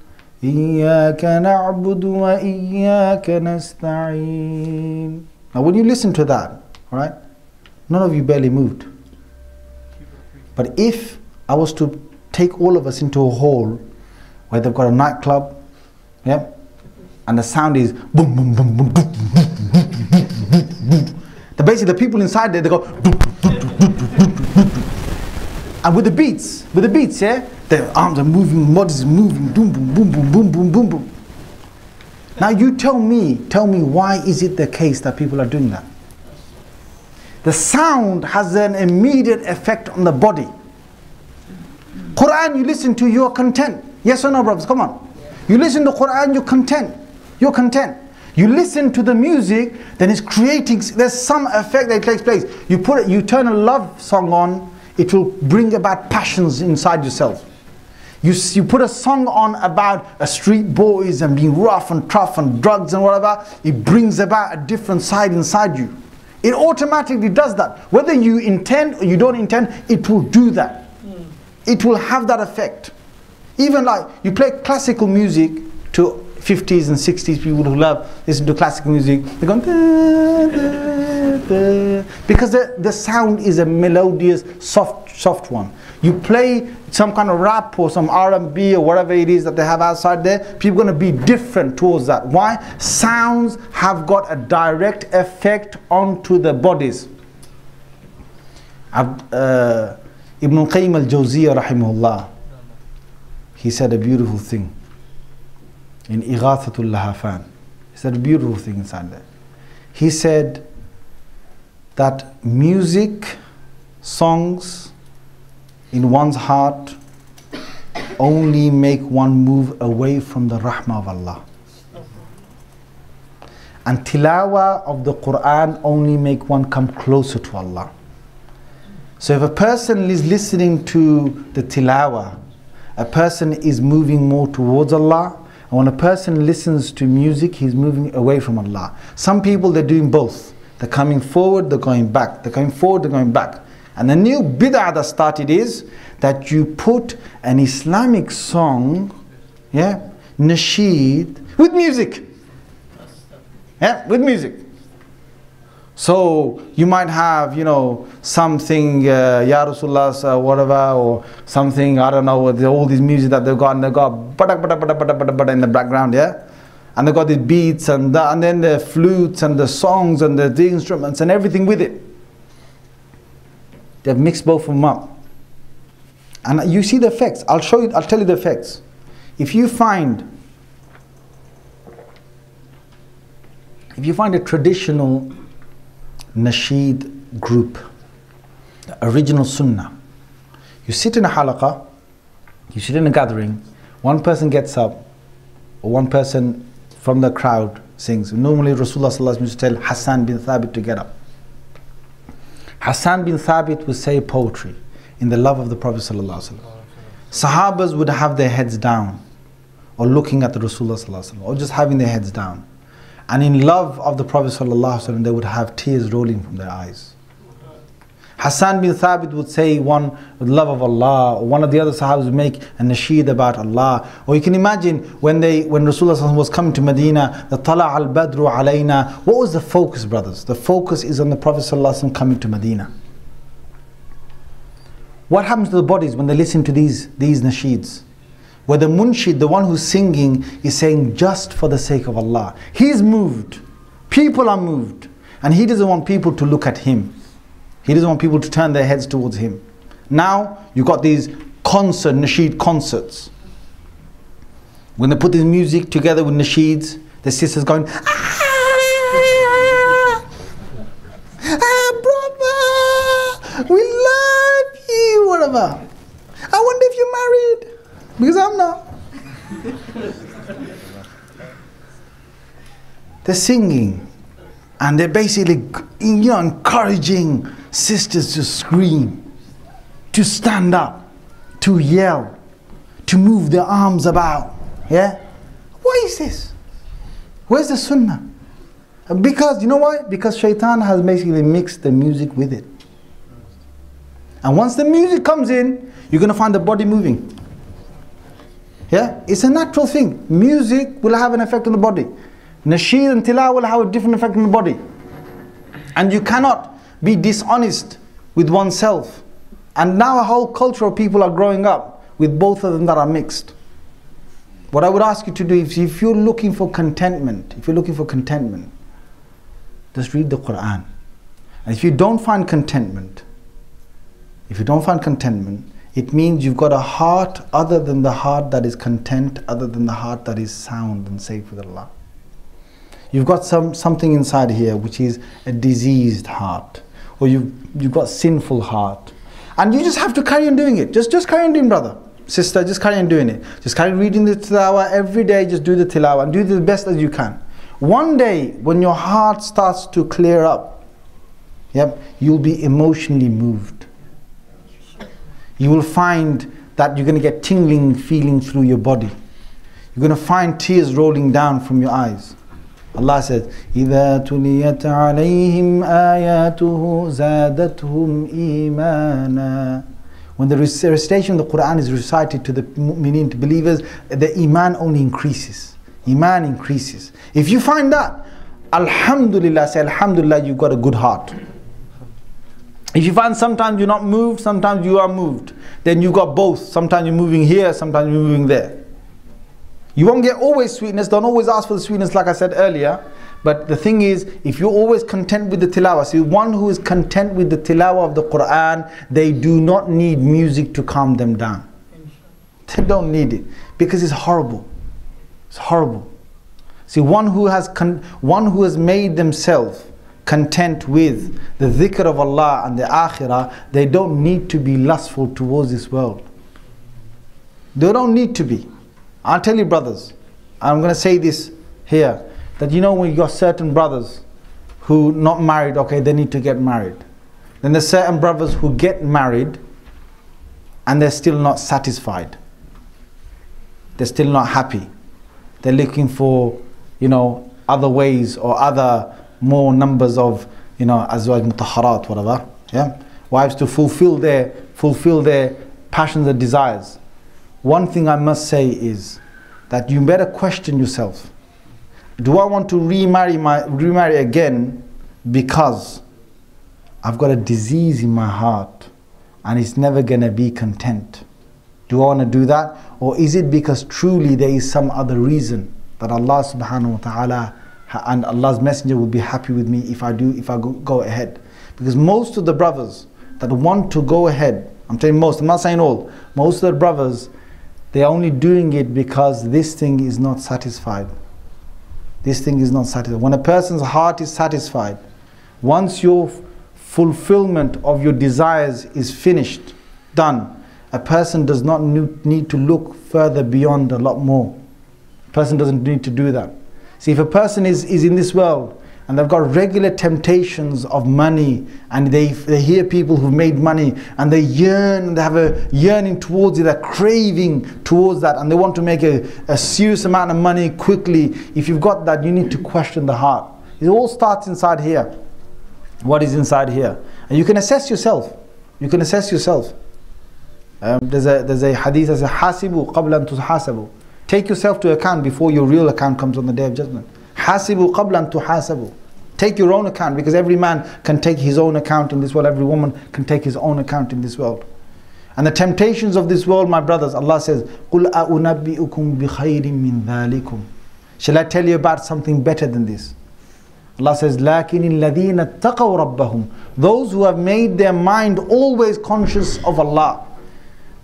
Iyyaka na'budu wa Iyyaka nasta'in. Now when you listen to that, right, none of you barely moved. But if I was to take all of us into a hall where they've got a nightclub, yeah, and the sound is boom, boom, boom, boom, boom, boom, boom, boom, boom, boom, boom. The basically the people inside there, they go boom, boom, boom, boom, boom, boom, boom. And with the beats, with the beats, yeah, their arms are moving, bodies moving, boom, boom, boom, boom, boom, boom, boom, boom. Now you tell me, tell me why is it the case that people are doing that? The sound has an immediate effect on the body. Quran you listen to, you are content. Yes or no brothers, come on. You listen to Quran, you're content. You're content. You listen to the music, then it's creating, there's some effect that takes place. You put it, you turn a love song on, it will bring about passions inside yourself. You, you put a song on about a street boys and being rough and tough and drugs and whatever, it brings about a different side inside you. It automatically does that. Whether you intend or you don't intend, it will do that. Mm. It will have that effect. Even like, you play classical music to fifties and sixties, people who love listen to classical music, they're going da, da, da, because the, the sound is a melodious, soft, soft one. You play some kind of rap or some R and B or whatever it is that they have outside there, people are going to be different towards that. Why? Sounds have got a direct effect onto the bodies. Uh, Ibn Qayyim al-Jawziyya rahimahullah, he said a beautiful thing. in Ighathatul Lahafan. It's that beautiful thing inside there. He said that music, songs in one's heart only make one move away from the Rahmah of Allah. And tilawah of the Quran only make one come closer to Allah. So if a person is listening to the tilawah, a person is moving more towards Allah. And when a person listens to music, he's moving away from Allah. Some people, they're doing both. They're coming forward, they're going back. They're coming forward, they're going back. And the new bid'ah that started is that you put an Islamic song, yeah, nasheed, with music. Yeah, with music. So you might have, you know, something uh, Ya Rasulullah, uh, whatever, or something, I don't know, all these music that they've got, and they've got badak, badak, badak, badak, badak, badak in the background, yeah? And they've got these beats, and, the, and then the flutes, and the songs, and the, the instruments, and everything with it. They've mixed both of them up. And you see the effects. I'll show you, I'll tell you the effects. If you find If you find a traditional nasheed group, the original sunnah, you sit in a halaqah, you sit in a gathering, one person gets up, or one person from the crowd sings. Normally Rasulullah used to tell Hassan bin Thabit to get up. Hassan bin Thabit would say poetry in the love of the Prophet. Sahabas would have their heads down, or looking at the Rasulullah, or just having their heads down. And in love of the Prophet ﷺ, they would have tears rolling from their eyes. Hassan bin Thabit would say one with love of Allah, or one of the other Sahabas would make a nasheed about Allah. Or you can imagine when they, when Rasulullah was coming to Medina, the Tala al Badru alayna. What was the focus, brothers? The focus is on the Prophet ﷺ coming to Medina. What happens to the bodies when they listen to these, these nasheeds? Where the munshid, the one who's singing, is saying just for the sake of Allah. He's moved. People are moved. And he doesn't want people to look at him. He doesn't want people to turn their heads towards him. Now, you've got these concert, nasheed concerts. When they put this music together with nasheeds, the sister's going, ah! Ah, brother! We love you! Whatever. I wonder if you're married. Because I'm not. They're singing, and they're basically, you know, encouraging sisters to scream, to stand up, to yell, to move their arms about. Yeah? What is this? Where's the sunnah? Because, you know why? Because shaitan has basically mixed the music with it. And once the music comes in, you're going to find the body moving. Yeah, it's a natural thing. Music will have an effect on the body. Nasheed and tilawah will have a different effect on the body. And you cannot be dishonest with oneself. And now a whole culture of people are growing up with both of them that are mixed. What I would ask you to do is, if you're looking for contentment, if you're looking for contentment, just read the Quran. And if you don't find contentment, if you don't find contentment, it means you've got a heart other than the heart that is content, other than the heart that is sound and safe with Allah. You've got some, something inside here which is a diseased heart. Or you've, you've got a sinful heart. And you just have to carry on doing it. Just, just carry on doing, brother, sister, just carry on doing it. Just carry on reading the tilawah every day, just do the tilawah and do the best as you can. One day, when your heart starts to clear up, yep, you'll be emotionally moved. You will find that you're going to get tingling feeling through your body. You're going to find tears rolling down from your eyes. Allah says, إِذَا تُلِيَتْ عَلَيْهِمْ آيَاتُهُ زَادَتْهُمْ إِيمَانًا. When the recitation of the Quran is recited to the mu'mineen, to believers, the iman only increases. Iman increases. If you find that, Alhamdulillah, say Alhamdulillah, you've got a good heart. If you find sometimes you're not moved, sometimes you are moved, then you got both. Sometimes you're moving here, sometimes you're moving there. You won't get always sweetness. Don't always ask for the sweetness, like I said earlier. But the thing is, if you're always content with the tilawah, see, one who is content with the tilawah of the Quran, they do not need music to calm them down. They don't need it, because it's horrible. It's horrible. See, one who has con one who has made themselves content with the dhikr of Allah and the akhirah, they don't need to be lustful towards this world. They don't need to be. I'll tell you, brothers, I'm going to say this here, that you know when you got certain brothers who not married, okay, they need to get married. Then there's certain brothers who get married and they're still not satisfied. They're still not happy. They're looking for, you know, other ways or other more numbers of, you know, azwaj mutahharat, whatever, yeah, wives to fulfill their fulfill their passions and desires. One thing I must say is that you better question yourself. Do I want to remarry my remarry again because I've got a disease in my heart and it's never going to be content? Do I want to do that? Or is it because truly there is some other reason that Allah subhanahu wa ta'ala and Allah's messenger will be happy with me if I do, if I go, go ahead? Because most of the brothers that want to go ahead, I'm telling most, I'm not saying all, most of the brothers, they're only doing it because this thing is not satisfied. This thing is not satisfied. When a person's heart is satisfied, once your fulfillment of your desires is finished, done, a person does not need to look further beyond a lot more. A person doesn't need to do that. See, if a person is, is in this world and they've got regular temptations of money and they, they hear people who've made money and they yearn, they have a yearning towards it, they're craving towards that and they want to make a, a serious amount of money quickly. If you've got that, you need to question the heart. It all starts inside here. What is inside here? And you can assess yourself. You can assess yourself. Um, there's, a, there's a hadith that says, Hasibu qablan tuhasabu. Take yourself to account before your real account comes on the Day of Judgment. Hasibu qablan tuhasabu. Take your own account, because every man can take his own account in this world. Every woman can take his own account in this world. And the temptations of this world, my brothers, Allah says, Qul a'unabbi'ukum bi khayrin min dhalikum. Shall I tell you about something better than this? Allah says, لَكِنِ الَّذِينَ اتَّقَوْا رَبَّهُمْ. Those who have made their mind always conscious of Allah.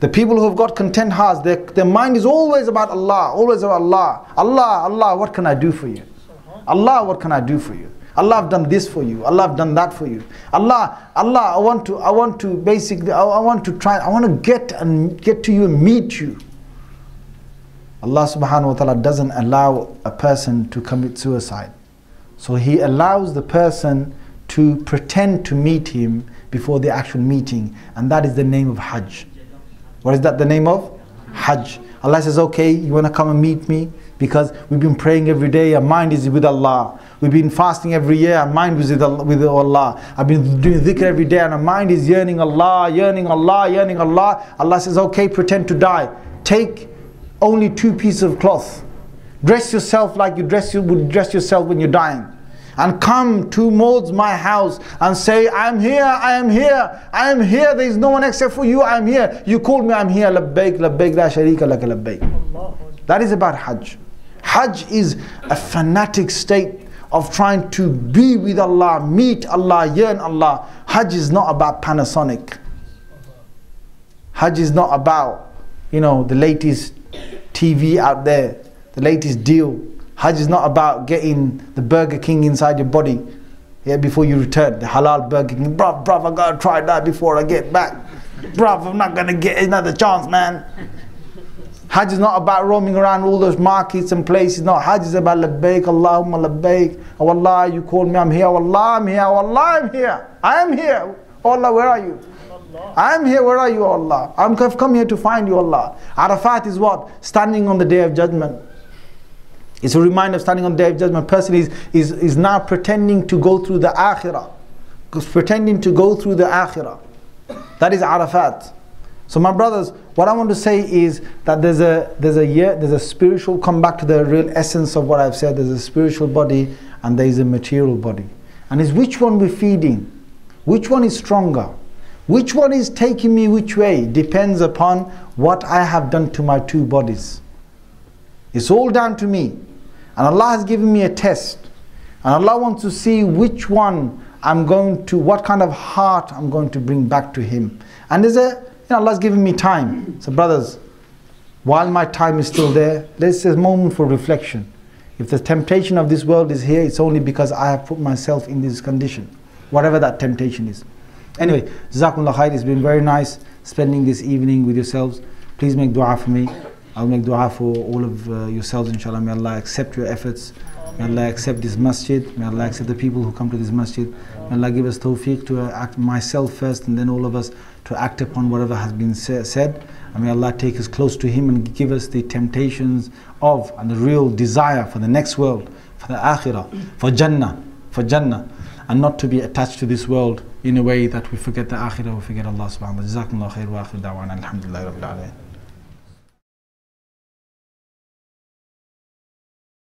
The people who have got content hearts, their, their mind is always about Allah, always about Allah. Allah, Allah, what can I do for you? Allah, what can I do for you? Allah, I've done this for you. Allah, I've done that for you. Allah, Allah, I want to, I want to basically, I, I want to try, I want to get and get to you and meet you. Allah subhanahu wa ta'ala doesn't allow a person to commit suicide. So he allows the person to pretend to meet him before the actual meeting. And that is the name of Hajj. What is that the name of? Hajj. Allah says, okay, you want to come and meet me? Because we've been praying every day, our mind is with Allah. We've been fasting every year, our mind is with Allah. I've been doing dhikr every day and our mind is yearning Allah, yearning Allah, yearning Allah. Allah says, okay, pretend to die. Take only two pieces of cloth. Dress yourself like you dress you would dress yourself when you're dying. And come towards my house and say, I'm here, I am here, I am here, there is no one except for you, I'm here. You called me, I'm here, labbaik, labbaik, la sharika laka labbaik. That is about Hajj. Hajj is a fanatic state of trying to be with Allah, meet Allah, yearn Allah. Hajj is not about Panasonic. Hajj is not about, you know, the latest T V out there, the latest deal. Hajj is not about getting the Burger King inside your body, yeah, before you return. The halal Burger King. Bruv, bruv, I gotta try that before I get back. Bruv, I'm not gonna get another chance, man. Hajj is not about roaming around all those markets and places. No, Hajj is about labbaik, Allahumma labbaik. Oh Allah, you called me, I'm here. Oh Allah, I'm here. Oh Allah, I'm here. I am here. Oh Allah, where are you? I am here, where are you, oh Allah? I've come here to find you, Allah. Arafat is what? Standing on the Day of Judgment. It's a reminder of standing on the Day of Judgment. A person is, is, is now pretending to go through the Akhirah. Pretending to go through the Akhirah. That is Arafat. So my brothers, what I want to say is that there's a, there's a year, there's a spiritual, come back to the real essence of what I've said, there's a spiritual body and there is a material body. And it's which one we're feeding, which one is stronger, which one is taking me which way, depends upon what I have done to my two bodies. It's all down to me. And Allah has given me a test. And Allah wants to see which one I'm going to, what kind of heart I'm going to bring back to Him. And there's a, you know, Allah's given me time. So brothers, While my time is still there, there's a moment for reflection. If the temptation of this world is here, it's only because I have put myself in this condition, whatever that temptation is. Anyway, Jazakumullah khair, it's been very nice spending this evening with yourselves. Please make dua for me. I'll make dua for all of uh, yourselves, inshallah. May Allah accept your efforts. May Allah accept this masjid. May Allah accept the people who come to this masjid. May Allah give us tawfiq to act myself first and then all of us to act upon whatever has been sa said. And may Allah take us close to Him and give us the temptations of and the real desire for the next world, for the akhirah, for Jannah, for Jannah. And not to be attached to this world in a way that we forget the akhirah, we forget Allah subhanahu wa ta'ala. Jazakumullah khair wa akhir da'wana alhamdulillah rabbil alamin.